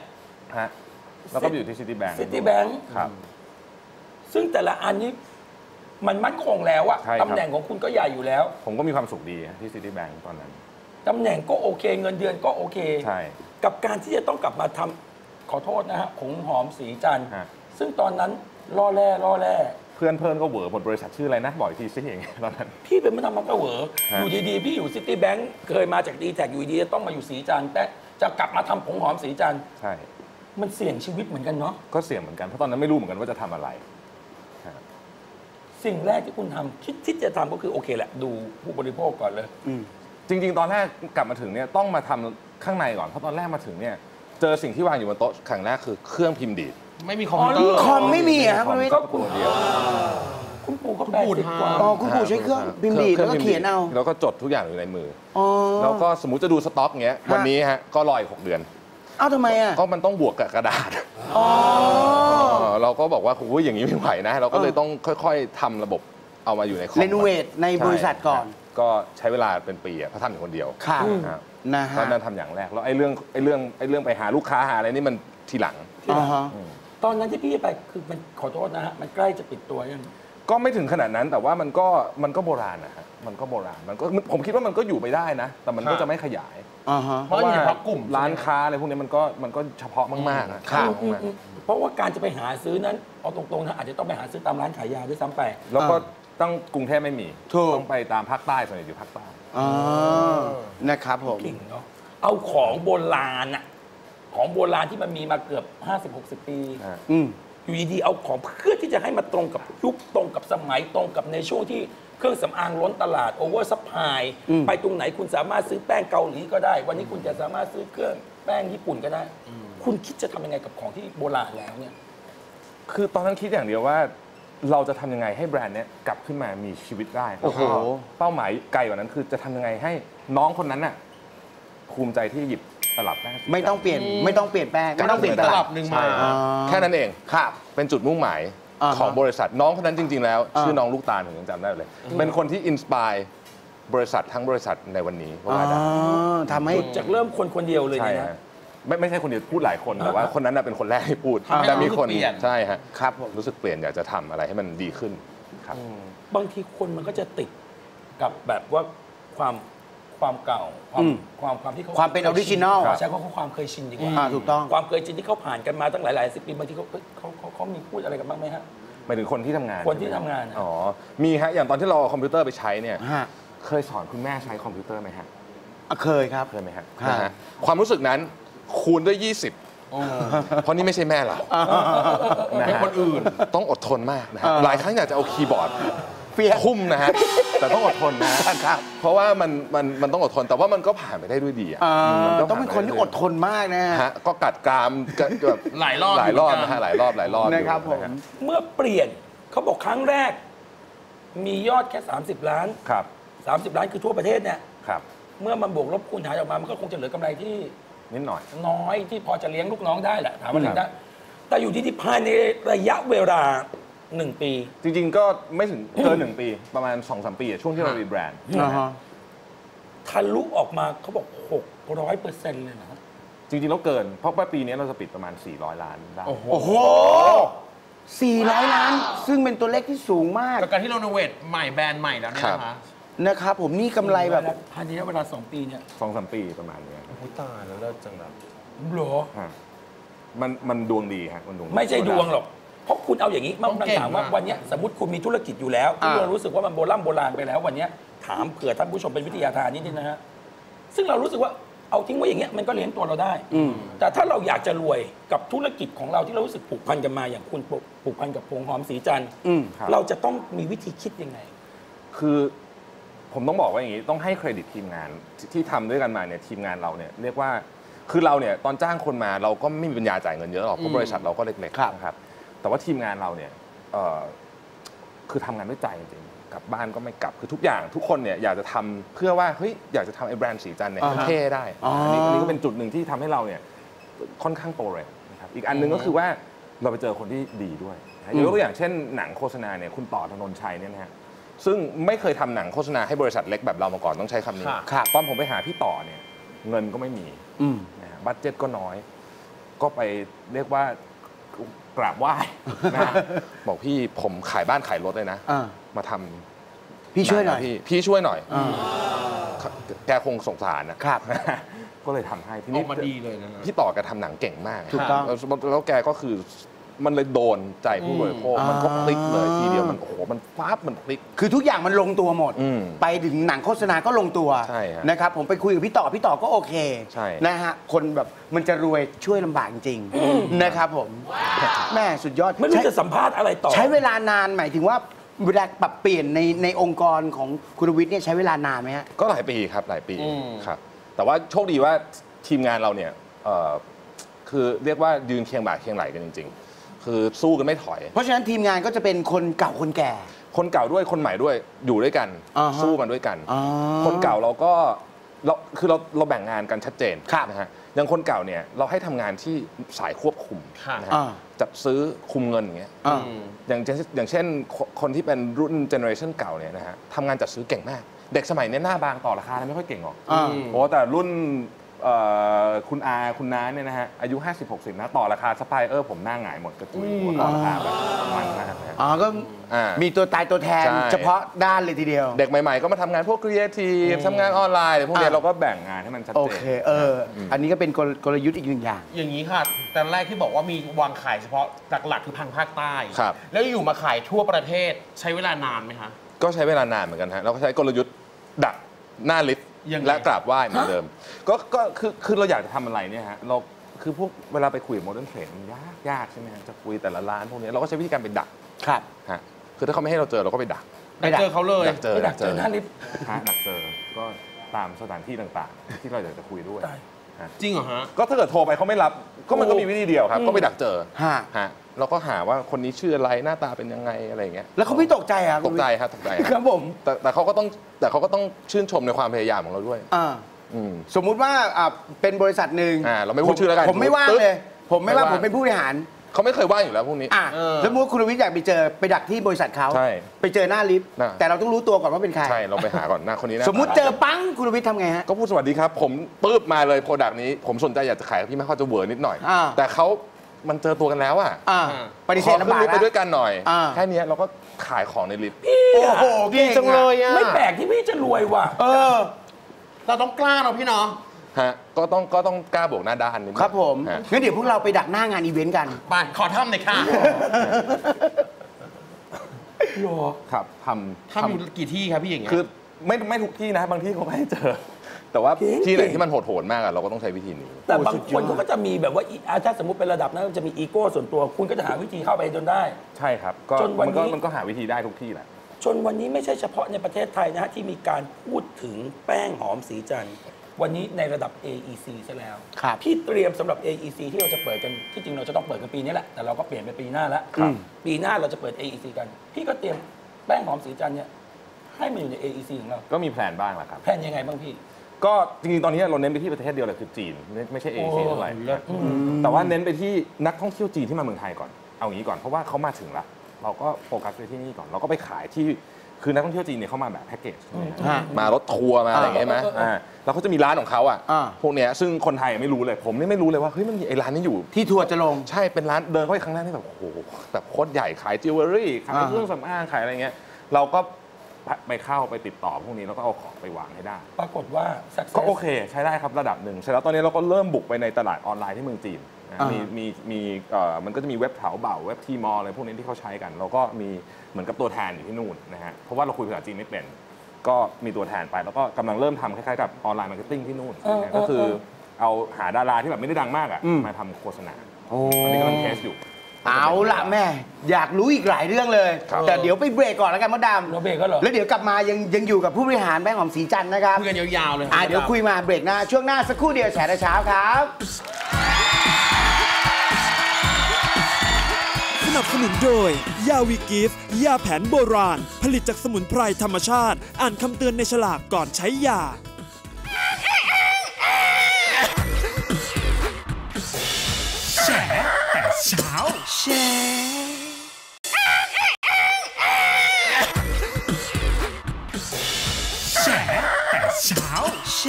ฮะแล้วก็อยู่ที่ซิตี้แบงค์ซิตี้แบงค์ครับซึ่งแต่ละอันนี้มันมั่นคงแล้วอะตำแหน่งของคุณก็ใหญ่อยู่แล้วผมก็มีความสุขดีที่ซิตี้แบงค์ตอนนั้นตำแหน่งก็โอเคเงินเดือนก็โอเคใช่กับการที่จะต้องกลับมาทำขอโทษนะฮะผงหอมสีจันทร์ซึ่งตอนนั้นล่อแร่ล่อแร่เพื่อนเพื่อนก็เหวอหมดบริษัทชื่ออะไรนะบ่อยทีซิอย่างเงี้ยตอนนั้นพี่เป็นผู้นำมันก็เหวออยู่ดีๆพี่อยู่ซิตี้แบงค์เคยมาจากดีแท็กอยู่ดีจะต้องมาอยู่สีจันทร์แต่จะกลับมาทำผงหอมสีจันทร์ใช่มันเสี่ยงชีวิตเหมือนกันเนาะก็เสี่ยงเหมือนกันเพราะตอนนั้นไม่รู้เหมือนกันว่าจะทำอะไรสิ่งแรกที่คุณทำคิดที่จะทำก็คือโอเคแหละดูผู้บริโภคก่อนเลยจริงๆตอนแรกกลับมาถึงเนี่ยต้องมาทำข้างในก่อนเพราะตอนแรกมาถึงเนี่ยเจอสิ่งที่วางอยู่บนโต๊ะครั้งแรกคือเครื่องพิมพ์ดีดไม่มีคอมพิวเตอร์คอมไม่มีครับมันไม่ก็ตัวเดียวคุณปู่ก็แปดสิบกว่าอ๋อคุณปู่ใช้เครื่องพิมพ์ดีดแล้วก็เขียนเอาแล้วก็จดทุกอย่างอยู่ในมือแล้วก็สมมุติจะดูสต็อกเงี้ยวันนี้ฮะก็รออีกหกเดือนอ้าวทำไมอ่ะก็มันต้องบวกกับกระดาษอ๋อเราก็บอกว่าคุณว่าอย่างนี้ไม่ไหวนะเราก็เลยต้องค่อยๆทำระบบเอามาอยู่ในคอมเรโนเวทในบริษัทก่อนก็ใช้เวลาเป็นปีเพราะท่านเป็นคนเดียวค่ะนะฮะตอนนั้นทำอย่างแรกแล้วไอ้เรื่องไอ้เรื่องไอ้เรื่องไปหาลูกค้าหาอะไรนี่มันทีหลังตอนนั้นที่พี่ไปคือมันขอโทษนะฮะมันใกล้จะปิดตัวยังก็ไม่ถึงขนาดนั้นแต่ว่ามันก็มันก็โบราณนะฮะมันก็โบราณมันก็ผมคิดว่ามันก็อยู่ไปได้นะแต่มันก็จะไม่ขยายเพราะว่าเฉพาะกลุ่มร้านค้าอะไรพวกนี้มันก็มันก็เฉพาะมากๆนะเพราะว่าการจะไปหาซื้อนั้นเอาตรงๆนะอาจจะต้องไปหาซื้อตามร้านขายยาด้วยซ้ำไปแล้วก็ ต้องกรุงเทพไม่มีต้องไปตามภาคใต้ส่วนใหญ่อยู่ภาคใต้นะครับผมเอาของโบราณอะของโบราณที่มันมีมาเกือบ ห้าสิบถึงหกสิบ ปีอยู่ดีๆเอาของเพื่อที่จะให้มาตรงกับยุคตรงกับสมัยตรงกับในช่วงที่เครื่องสำอางล้นตลาดโอเวอร์ซัพพลายไปตรงไหนคุณสามารถซื้อแป้งเกาหลีก็ได้วันนี้คุณจะสามารถซื้อเครื่องแป้งญี่ปุ่นก็ได้คุณคิดจะทำยังไงกับของที่โบราณแล้วเนี่ยคือตอนนั้นคิดอย่างเดียวว่าเราจะทำยังไงให้แบรนด์เนี้ยกลับขึ้นมามีชีวิตได้โอ้โหเป้าหมายไกลกว่านั้นคือจะทำยังไงให้น้องคนนั้นน่ะภูมิใจที่หยิบตลับแป้งไม่ต้องเปลี่ยนไม่ต้องเปลี่ยนแป้งไม่ต้องเปลี่ยนตลับหนึ่งมาแค่นั้นเองครับเป็นจุดมุ่งหมายของบริษัทน้องคนนั้นจริงๆแล้วชื่อน้องลูกตาลผมยังจำได้เลยเป็นคนที่อินสปายบริษัททั้งบริษัทในวันนี้เพราะว่าทำให้จากเริ่มคนคนเดียวเลยนะไม่ไม่ใช่คนเดียวพูดหลายคนแต่ว่าคนนั้นเป็นคนแรกที่พูดแต่มีคนใช่ฮะครับรู้สึกเปลี่ยนอยากจะทำอะไรให้มันดีขึ้นครับบางทีคนมันก็จะติดกับแบบว่าความความเก่าความความความที่เขาความเป็นออริจินอลใช่เขาความเคยชินดีกว่าถูกต้องความเคยชินที่เขาผ่านกันมาตั้งหลายๆสิบปีบางทีเขาเขาเขามีพูดอะไรกันบ้างไหมฮะหมายถึงคนที่ทำงานคนที่ทำงานอ๋อมีฮะอย่างตอนที่เราเอาคอมพิวเตอร์ไปใช้เนี่ยเคยสอนคุณแม่ใช้คอมพิวเตอร์ไหมฮะเคยครับเคยไหมฮะความรู้สึกนั้นคูณด้วยยี่สิบเพราะนี่ไม่ใช่แม่เราเป็นคนอื่นต้องอดทนมากนะหลายครั้งอยากจะเอาคีย์บอร์ดทุ่มนะฮะแต่ต้องอดทนนะครับเพราะว่ามันมันมันต้องอดทนแต่ว่ามันก็ผ่านไปได้ด้วยดีต้องเป็นคนที่อดทนมากนะฮะก็กัดกรามแบบหลายรอบหลายรอบนะฮะหลายรอบหลายรอบนะครับผมเมื่อเปลี่ยนเขาบอกครั้งแรกมียอดแค่สามสิบล้านครับสามสิบล้านคือทั่วประเทศเนี่ยครับเมื่อมันบวกลบคูณหารออกมามันก็คงจะเหลือกำไรที่นิดหน่อยน้อยที่พอจะเลี้ยงลูกน้องได้แหละถามว่าถึงได้แต่อยู่ที่ที่ภายในระยะเวลาหนึ่งปีจริงๆก็ไม่ถึงเกินหนึ่งปีประมาณ สองถึงสาม ปีช่วงที่เรารีแบรนด์ทะลุออกมาเขาบอก หกร้อยเปอร์เซ็นต์ เลยนะจริงๆแล้วเกินเพราะว่าปีนี้เราจะปิดประมาณสี่ร้อยล้านได้โอ้โหสี่ร้อยล้านซึ่งเป็นตัวเลขที่สูงมากกับการที่เราโนเวทใหม่แบรนด์ใหม่แล้วเนี่ยนะคะนะครับผมนี่กำไรแบบภายในเวลาสองปีเนี่ย สองถึงสาม ปีประมาณนี้อุ้ยตายแล้วเลิศจังเลยหรอมันมันดวงดีฮะมันดวงไม่ใช่ดวงหรอกเพราะคุณเอาอย่างนี้มันถามว่าวันนี้สมมติคุณมีธุรกิจอยู่แล้วคุณรู้สึกว่ามันโบราณโบราณไปแล้ววันนี้ถามเผื่อท่านผู้ชมเป็นวิทยาทานนิดนึงนะฮะซึ่งเรารู้สึกว่าเอาทิ้งไว้อย่างเงี้ยมันก็เลี้ยงตัวเราได้แต่ถ้าเราอยากจะรวยกับธุรกิจของเราที่เรารู้สึกผูกพันกันมาอย่างคุณผูกพันกับพงหอมสีจันทร์เราจะต้องมีวิธีคิดยังไงคือผมต้องบอกว่าอย่างนี้ต้องให้เครดิตทีมงานที่ทำด้วยกันมาเนี่ยทีมงานเราเนี่ยเรียกว่าคือเราเนี่ยตอนจ้างคนมาเราก็ไม่มีปัญญาจ่ายเงินเยอะหรอกเพราะบริษัทเราก็เล็กๆครับแต่ว่าทีมงานเราเนี่ยคือทำงานด้วยใจจริงๆกลับบ้านก็ไม่กลับคือทุกอย่างทุกคนเนี่ยอยากจะทำเพื่อว่าเฮ้ยอยากจะทำไอ้แบรนด์สีจันเนี่ยเท่ได้อันนี้อันนี้ก็เป็นจุดหนึ่งที่ทำให้เราเนี่ยค่อนข้างโปรเลยนะครับอีกอันหนึ่งก็คือว่าเราไปเจอคนที่ดีด้วยยกตัวอย่างเช่นหนังโฆษณาเนี่ยคุณต่อธนนชัยเนี่ยนะฮะซึ่งไม่เคยทำหนังโฆษณาให้บริษัทเล็กแบบเรามาก่อนต้องใช้คำนี้ตอนผมไปหาพี่ต่อเนี่ยเงินก็ไม่มีบัดเจ็ตก็น้อยก็ไปเรียกว่ากราบไหว้บอกพี่ผมขายบ้านขายรถเลยนะมาทำพี่ช่วยหน่อยพี่ช่วยหน่อยแกคงสงสารนะครับก็เลยทำให้ทีนี้พี่ต่อแกทำหนังเก่งมากแล้วแกก็คือมันเลยโดนใจผู้บริโภคมันก็พลิกเลยทีเดียวมันโอ้โหมันฟาบมันพลิกคือทุกอย่างมันลงตัวหมดไปถึงหนังโฆษณาก็ลงตัวนะครับผมไปคุยกับพี่ต่อพี่ต่อก็โอเคนะฮะคนแบบมันจะรวยช่วยลำบากจริงนะครับผมแม่สุดยอดไม่รู้จะสัมภาษณ์อะไรต่อใช้เวลานานหมายถึงว่าเวลาปรับเปลี่ยนในในองค์กรของคุณวิทย์เนี่ยใช้เวลานานไหมฮะก็หลายปีครับหลายปีครับแต่ว่าโชคดีว่าทีมงานเราเนี่ยคือเรียกว่ายืนเคียงบ่าเคียงไหลกันจริงคือสู้กันไม่ถอยเพราะฉะนั้นทีมงานก็จะเป็นคนเก่าคนแก่คนเก่าด้วยคนใหม่ด้วยอยู่ด้วยกันสู้มันด้วยกันคนเก่าเราก็เราคือเราเราแบ่งงานกันชัดเจนนะฮะอย่างคนเก่าเนี่ยเราให้ทำงานที่สายควบคุมนะฮะจับซื้อคุมเงินอย่างเงี้ยอย่างอย่างเช่นคนที่เป็นรุ่นเจเนอเรชันเก่าเนี่ยนะฮะทำงานจับซื้อเก่งมากเด็กสมัยนี้หน้าบางต่อราคาไม่ค่อยเก่งหรอกโอ้แต่รุ่นคุณอาคุณน้าเนี่ยนะฮะอายุ ห้าสิบถึงหกสิบ นะต่อราคาซัพพลายเออร์ผมหน้าหงายหมดกระจุยหัวต่อราคาแบบมันมากนะอ๋อก็มีตัวตายตัวแทนเฉพาะด้านเลยทีเดียวเด็กใหม่ๆก็มาทำงานพวกครีเอทีฟทำงานออนไลน์พวกนี้เราก็แบ่งงานให้มันชัดเจนโอเคเอออันนี้ก็เป็นกลยุทธ์อีกหนึ่งอย่างอย่างนี้ค่ะแต่แรกที่บอกว่ามีวางขายเฉพาะหลักๆคือทางภาคใต้แล้วอยู่มาขายทั่วประเทศใช้เวลานานไหมคะ ก็ใช้เวลานานเหมือนกันฮะเราก็ใช้กลยุทธ์ดักหน้าลิฟต์และกราบไหว้เหมือนเดิมก็ก็คือคือเราอยากจะทำอะไรเนี่ยฮะเราคือพวกเวลาไปคุยกับโมเดิร์นเทรดมันยากยากใช่ไหมฮะจะคุยแต่ละร้านพวกนี้เราก็ใช้วิธีการไปดักครับฮะคือถ้าเขาไม่ให้เราเจอเราก็ไปดักไปดักเจอเขาเลยดักเจอดักเจอหน้าลิฟต์ฮะดักเจอก็ตามสถานที่ต่างๆที่เราอยากจะคุยด้วยจริงเหรอฮะก็ถ้าเกิดโทรไปเขาไม่รับก็มันก็มีวิธีเดียวครับก็ไปดักเจอฮะเราก็หาว่าคนนี้ชื่ออะไรหน้าตาเป็นยังไงอะไรอย่างเงี้ยแล้วเขาไม่ตกใจอ่ะตกใจครับตกใจครับผมแต่แต่เขาก็ต้องแต่เขาก็ต้องชื่นชมในความพยายามของเราด้วยอ่าสมมุติว่าเป็นบริษัทหนึ่งอ่าเราไม่พูดชื่อแล้วกันผมไม่ว่าเลยผมไม่ว่าผมเป็นผู้บริหารเขาไม่เคยว่าอยู่แล้วพวกนี้อ่าสมมุติคุณวิทย์อยากไปเจอไปดักที่บริษัทเขาใช่ไปเจอหน้าลิฟต์แต่เราต้องรู้ตัวก่อนว่าเป็นใครใช่เราไปหาก่อนหน้าคนนี้นะสมมุติเจอปังคุณวิทย์ทำไงฮะก็พูดสวัสดีครับผมปึ๊บมาเลยโปรดักต์นี้ผมสนใจอยากจะขายพี่แม่เขาจะเวอร์นิดหน่อยแต่เขามันเจอตัวกันแล้วอ่ะปฏิเสธลำบากนะไปด้วยกันหน่อยแค่นี้เราก็ขายของในลิฟต์โอ้โหดีจังเลยอ่ะไม่แปลกที่พี่จะรวยว่ะเออเราต้องกล้าเนาะพี่เนาะฮะก็ต้องก็ต้องกล้าบวกหน้าด้านนิดนึงครับผมงั้นเดี๋ยวพวกเราไปดักหน้างานอีเวนต์กันไปขอทำหน่อยค่ะโยครับทำทำอยู่กี่ที่ครับพี่อย่างเงี้ยคือไม่ไม่ทุกที่นะบางที่เขาไม่ให้เจอแต่ว่าที่ไหนที่มันโหดโหดมากอะเราก็ต้องใช้วิธีนี้แต่บางคนเขาก็จะมีแบบว่าถ้าสมมติเป็นระดับนั้นจะมีอีโก้ส่วนตัวคุณก็จะหาวิธีเข้าไปจนได้ใช่ครับจนวันนี้มันก็หาวิธีได้ทุกที่แหละจนวันนี้ไม่ใช่เฉพาะในประเทศไทยนะฮะที่มีการพูดถึงแป้งหอมสีจันทร์วันนี้ในระดับ เอ อี ซี ซะแล้วพี่เตรียมสำหรับ เอ อี ซี ที่เราจะเปิดกันที่จริงเราจะต้องเปิดกันปีนี้แหละแต่เราก็เปลี่ยนไปปีหน้าแล้วปีหน้าเราจะเปิด เอ อี ซี กันพี่ก็เตรียมแป้งหอมสีจันทร์เนี่ยให้มันอยู่ใน เอ อี ซี ของเราก็มีแผนบ้างแหละครับแผนยังไงบ้างพี่ก็จริงๆตอนนี้เราเน้นไปที่ประเทศเดียวเลยคือจีนไม่ใช่ เอ อี ซี เท่าไหร่แต่ว่าเน้นไปที่นักท่องเที่ยวจีนที่มาเมืองไทยก่อนเอาอย่างนี้ก่อนเพราะว่าเขามาถึงละเราก็โฟกัสไปที่นี่ก่อนเราก็ไปขายที่คือนักท่องเที่ยวจีนเนี่ยเขามาแบบแพ็กเกจมารถทัวร์มาอะไรอย่างเงี้ยไหมแล้วเขาจะมีร้านของเขาอ่ะพวกเนี้ยซึ่งคนไทยไม่รู้เลยผมนี่ไม่รู้เลยว่าเฮ้ยมันมีไอ้ร้านนี้อยู่ที่ทัวร์จะลงใช่เป็นร้านเดินเข้าไปครั้งแรกนี่แบบโอ้โหแบบโคตรใหญ่ขายจิวเวลรี่ขายเครื่องสำอางขายอะไรเงี้ยเราก็ไปเข้าไปติดต่อพวกนี้แล้วก็เอาของไปวางให้ได้ปรากฏว่าก็โอเคใช้ได้ครับระดับหนึ่งใช่แล้วตอนนี้เราก็เริ่มบุกไปในตลาดออนไลน์ที่เมืองจีนมีมีมีมันก็จะมีเว็บเถาเบ่าเว็บทีมอลอะไรพวกนี้ที่เขาใช้กันเราก็มีเหมือนกับตัวแทนอยู่ที่นู่นนะฮะเพราะว่าเราคุยภาษาจีนไม่เป็นก็มีตัวแทนไปแล้วก็กำลังเริ่มทำคล้ายๆกับออนไลน์มาร์เก็ตติ้งที่นู่นก็คือเอาหาดาราที่แบบไม่ได้ดังมากอ่ะมาทำโฆษณาตอนนี้กำลังเทสอยู่เอาละแม่อยากรู้อีกหลายเรื่องเลยแต่เดี๋ยวไปเบรกก่อนแล้วกันมดดำเราเบรกก็เหรอแล้วเดี๋ยวกลับมายังยังอยู่กับผู้บริหารแบงก์หอมสีจันทร์นะครับคุยกันยาวๆเลยอ่ะเดี๋ยวคุยมาเบรกหน้าช่วงหน้าสักครู่เดียวแฉเช้าครับสนับสนุนโดยยาวีกิฟต์ยาแผนโบราณผลิตจากสมุนไพรธรรมชาติอ่านคำเตือนในฉลากก่อนใช้ยาแฉแต่เช้าแฉแฉแต่เช้าแฉ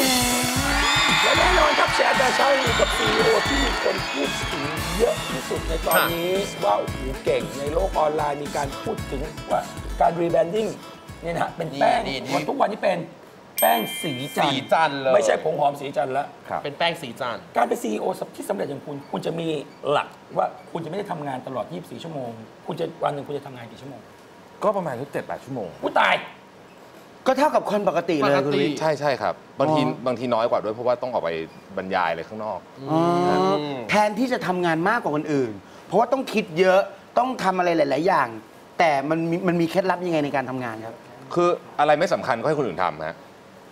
และแน่นอนครับแฉแต่เช้าอยู่กับซีอีโอที่มีคนพูดถึงเยอะที่สุดในตอนนี้ว่าโอ้โหเก่งในโลกออนไลน์มีการพูดถึงว่าการรีแบรนดิ้งเนี่ยนะเป็นแป้งทุกวันนี้เป็นแป้งสีจันทร์เลยไม่ใช่ผงหอมสีจันทร์แล้วเป็นแป้งสีจันทร์การเป็น ซี อี โอ ที่สำเร็จอย่างคุณคุณจะมีหลักว่าคุณจะไม่ได้ทำงานตลอดยี่สิบสี่ชั่วโมงคุณจะวันหนึ่งคุณจะทำงานกี่ชั่วโมงก็ประมาณสักเจ็ดแปดชั่วโมงผู้ตายก็เท่ากับคนปกติเลยใช่ใช่ครับบางทีบางทีน้อยกว่าด้วยเพราะว่าต้องออกไปบรรยายอะไรข้างนอกแทนที่จะทำงานมากกว่าคนอื่นเพราะว่าต้องคิดเยอะต้องทำอะไรหลายๆอย่างแต่มันมันมีเคล็ดลับยังไงในการทำงานครับคืออะไรไม่สำคัญก็ให้คนอื่นทำฮะ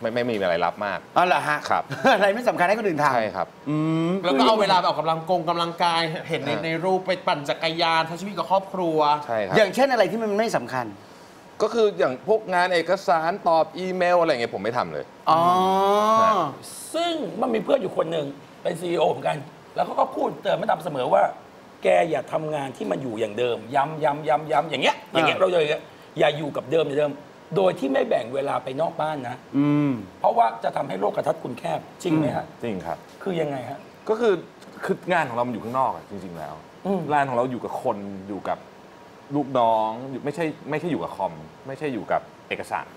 ไม่ไม่มีอะไรลับมากอ๋อเหรอฮะครับอะไรไม่สำคัญให้คนอื่นทำใช่ครับอืมแล้วก็เอาเวลาไปออกกำลังกงกำลังกายเห็นในในรูปไปปั่นจักรยานใช้ชีวิตกับครอบครัวใช่ครับอย่างเช่นอะไรที่มันไม่สำคัญก็คืออย่างพวกงานเอกสารตอบอีเมลอะไรเงี้ยผมไม่ทำเลยอ๋อซึ่งมันมีเพื่อนอยู่คนหนึ่งเป็น ซี อี โอ เหมือนกันแล้วเขาก็พูดเตือนมาดำเสมอว่าแกอย่าทำงานที่มันอยู่อย่างเดิมย้ำย้ำย้ำย้ำอย่างเงี้ยอย่างเงี้ยเราเลยอย่าอยู่กับเดิมอย่างเดิมโดยที่ไม่แบ่งเวลาไปนอกบ้านนะอืมเพราะว่าจะทำให้โลกกระทัดคุณแคบจริงไหมฮะจริงครับคือยังไงฮะก็คือคืองานของเรามันอยู่ข้างนอกจริงๆแล้วงานของเราอยู่กับคนอยู่กับลูกน้องไม่ใช่ไม่ใช่อยู่กับคอมไม่ใช่อยู่กับเอกสาร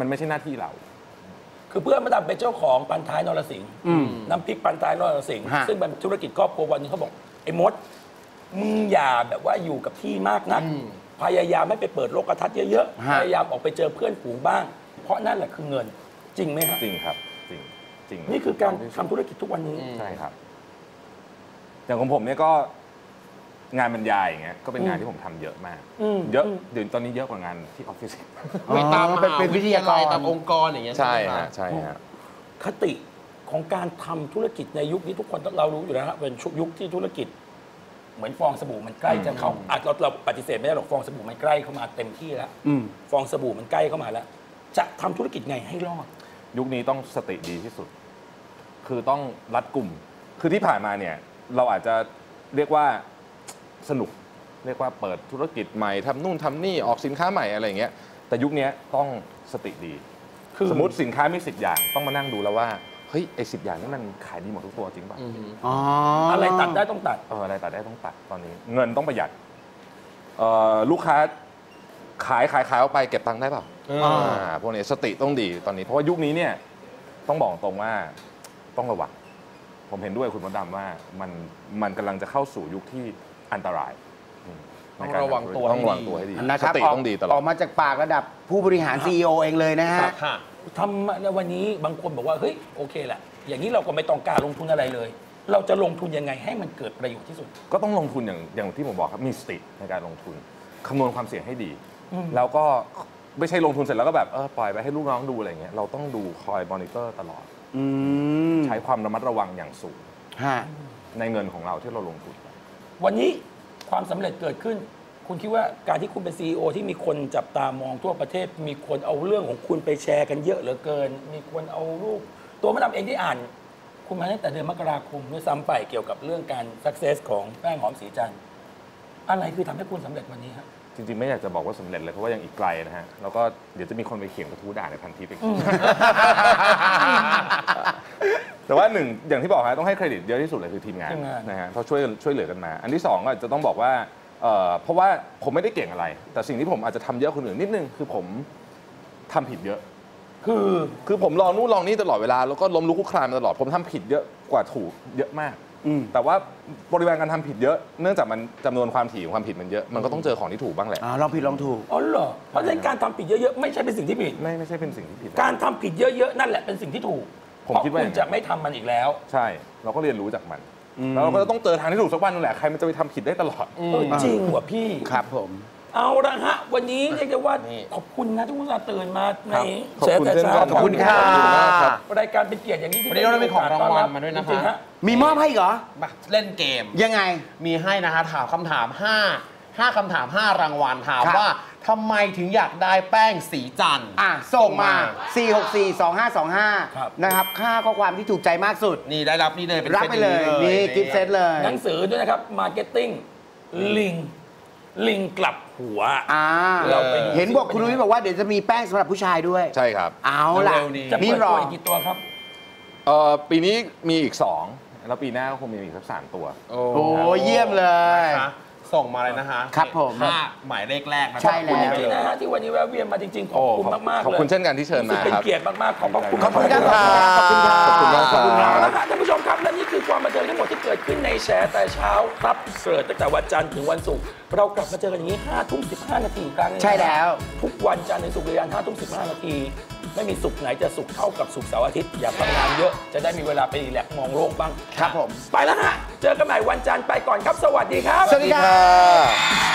มันไม่ใช่หน้าที่เราคือเพื่อนมาดำเป็นเจ้าของปันท้ายนรสิงห์น้ำพริกปันท้ายนรสิงห์ซึ่งเป็นธุรกิจครอบครัววันนี้เขาบอกไอ้มดมึงอย่าแบบว่าอยู่กับที่มากนัก พยายามไม่ไปเปิดโลกทัศน์เยอะๆพยายามออกไปเจอเพื่อนฝูงบ้างเพราะนั่นแหละคือเงินจริงไหมครับจริงครับจริงจริงนี่คือการทำธุรกิจทุกวันนี้ใช่ครับอย่างของผมเนี่ยก็งานบรรยายอย่างเงี้ยก็เป็นงานที่ผมทำเยอะมากเยอะเดี๋ยวตอนนี้เยอะกว่างานที่ออฟฟิศตามเป็นวิทยากรตามองค์กรอย่างเงี้ยใช่ฮะใช่ฮะคติของการทำธุรกิจในยุคนี้ทุกคนเรารู้อยู่แล้วครับเป็นยุคที่ธุรกิจเหมือนฟองสบู่มันใกล้จะเข้าอาจเราเราปฏิเสธไม่ได้หรอกฟองสบู่มันใกล้เข้ามาเต็มที่แล้วฟองสบู่มันใกล้เข้ามาแล้วจะทำธุรกิจไงให้รอดยุคนี้ต้องสติดีที่สุดคือต้องรัดกุมคือที่ผ่านมาเนี่ยเราอาจจะเรียกว่าสนุกเรียกว่าเปิดธุรกิจใหม่ทำนู่นทำนี่ออกสินค้าใหม่อะไรอย่างเงี้ยแต่ยุคนี้ต้องสติดีคือสมมติสินค้ามีสิบอย่างต้องมานั่งดูแล้วว่าเฮ้ยไอสิบอย่างนี่มันขายดีหมดทุกตัวจริงป่ะอะไรตัดได้ต้องตัดเอออะไรตัดได้ต้องตัดตอนนี้เงินต้องประหยัดลูกค้าขายขายขายออกไปเก็บตังค์ได้ป่ะพวกนี้สติต้องดีตอนนี้เพราะว่ายุคนี้เนี่ยต้องบอกตรงว่าต้องระวังผมเห็นด้วยคุณมดดำว่ามันมันกำลังจะเข้าสู่ยุคที่อันตรายต้องระวังตัวต้องระวังตัวให้ดีนะครับต้องดีตลอดออกมาจากปากระดับผู้บริหาร ซี อี โอ เองเลยนะฮะทำในวันนี้บางคนบอกว่าเฮ้ยโอเคแหละอย่างนี้เราก็ไม่ต้องการลงทุนอะไรเลยเราจะลงทุนยังไงให้มันเกิดประโยชน์ที่สุดก็ต้องลงทุนอย่างอย่างที่ผมบอกครับมีสติในการลงทุนคำนวณความเสี่ยงให้ดีแล้วก็ไม่ใช่ลงทุนเสร็จแล้วก็แบบเออปล่อยไปให้ลูกน้องดูอะไรเงี้ยเราต้องดูคอยมอนิเตอร์ตลอดใช้ความระมัดระวังอย่างสูงในเงินของเราที่เราลงทุนวันนี้ความสำเร็จเกิดขึ้นคุณคิดว่าการที่คุณเป็น ซี อี โอ ที่มีคนจับตามองทั่วประเทศมีคนเอาเรื่องของคุณไปแชร์กันเยอะเหลือเกินมีคนเอารูปตัวมดดำเองที่อ่านคุณมาตั้งแต่เดือนมกราคมด้วยซ้ำไปเกี่ยวกับเรื่องการ success ของแป้งหอมสีจันทร์อะไรคือทำให้คุณสำเร็จวันนี้ครับจริงๆไม่อยากจะบอกว่าสำเร็จเลยเพราะว่ายังอีกไกลนะฮะแล้วก็เดี๋ยวจะมีคนไปเขียนกระทู้ด่าในพันทิปอีกแต่ว่าหนึ่งอย่างที่บอกฮะต้องให้เครดิตเยอะที่สุดเลยคือทีมงานนะฮะเขาช่วยช่วยเหลือกันมาอันที่สองก็จะต้องบอกว่าเพราะว่าผมไม่ได้เก่งอะไรแต่สิ่งที่ผมอาจจะทำเยอะคนอื่นนิดนึงคือผมทำผิดเยอะคือคือผมลองนู่นลองนี่ตลอดเวลาแล้วก็ล้มลุกคลุกคลานมาตลอดผมทำผิดเยอะกว่าถูกเยอะมากแต่ว่าบริเวณการทำผิดเยอะเนื่องจากมันจำนวนความถี่ของความผิดมันเยอะมันก็ต้องเจอของที่ถูกบ้างแหละลองผิดลองถูกอ๋อเหรอเพราะฉะนั้นการทำผิดเยอะๆไม่ใช่เป็นสิ่งที่ผิดไม่ไม่ใช่เป็นสิ่งที่ผิดการทำผิดเยอะๆนั่นแหละเป็นสิ่งที่ถูกผมคิดว่าจะไม่ทำมันอีกแล้วใช่เราก็เรียนรู้จากมันแล้วเราก็ต้องเจอทางที่ถูกสักวันนั่นแหละใครมันจะไปทำผิดได้ตลอดจริงว่ะพี่ครับผมเอาละฮะวันนี้เรียกได้ว่าขอบคุณนะทุกท่านตื่นมาในเช้าแต่เช้าขอบคุณค่ะรายการเป็นเกียรติอย่างนี้ที่วันนี้เราได้ของรางวัลมาด้วยนะคะมีมอบให้เหรอเล่นเกมยังไงมีให้นะฮะถามคำถามห้า ห้าคำถามห้ารางวัลถามว่าทำไมถึงอยากได้แป้งสีจันทร์อ่ะส่งมาสี่ หก สี่ สอง ห้า สอง ห้านะครับค่าข้อความที่ถูกใจมากสุดนี่ได้รับนี่เลยรับไปเลยนี่กิฟต์เซตเลยหนังสือด้วยนะครับ Marketing ลิงลิงกลับหัวเราไปเห็นบอกคุณนุ้ยบอกว่าเดี๋ยวจะมีแป้งสำหรับผู้ชายด้วยใช่ครับเอาล่ะจะเปิดตัวอีกกี่ตัวครับเอ่อปีนี้มีอีกสองแล้วปีหน้าก็คงมีอีกสักสามตัวโอ้เยี่ยมเลยส่งมาเลยนะฮะครับผมหมายเลขแรกนะใช่แล้วนะฮะที่วันนี้แวะเวียนมาจริงๆขอบคุณมากๆเลยขอบคุณเช่นกันที่เชิญมาครับเป็นเกียรติมากๆขอบคุณขอบคุณครับขอบคุณครับขอบคุณมากครับแล้วค่ะท่านผู้ชมครับและนี่คือความบันเทิงทั้งหมดที่เกิดขึ้นในแชร์แต่เช้าครับเสิร์ชตั้งแต่วันจันทร์ถึงวันศุกร์เรากลับมาเจอกันอย่างนี้ห้าทุ่มสิบห้านาทีครั้งใช่แล้วทุกวันจันทร์ถึงศุกร์เวลาห้าทุ่มสิบห้านาทีไม่มีศุกร์ไหนจะศุกร์เท่ากับศุกร์เสาร์อาทิตย์อย่าทำงานเยอะจะได้มีเวลาไปรีแลกซ์มองโลกบ้างครับผมไปแล้วฮะเจอกันใหม่วันจันทร์ไปก่อนครับสวัสดีครับสวัสดีครับ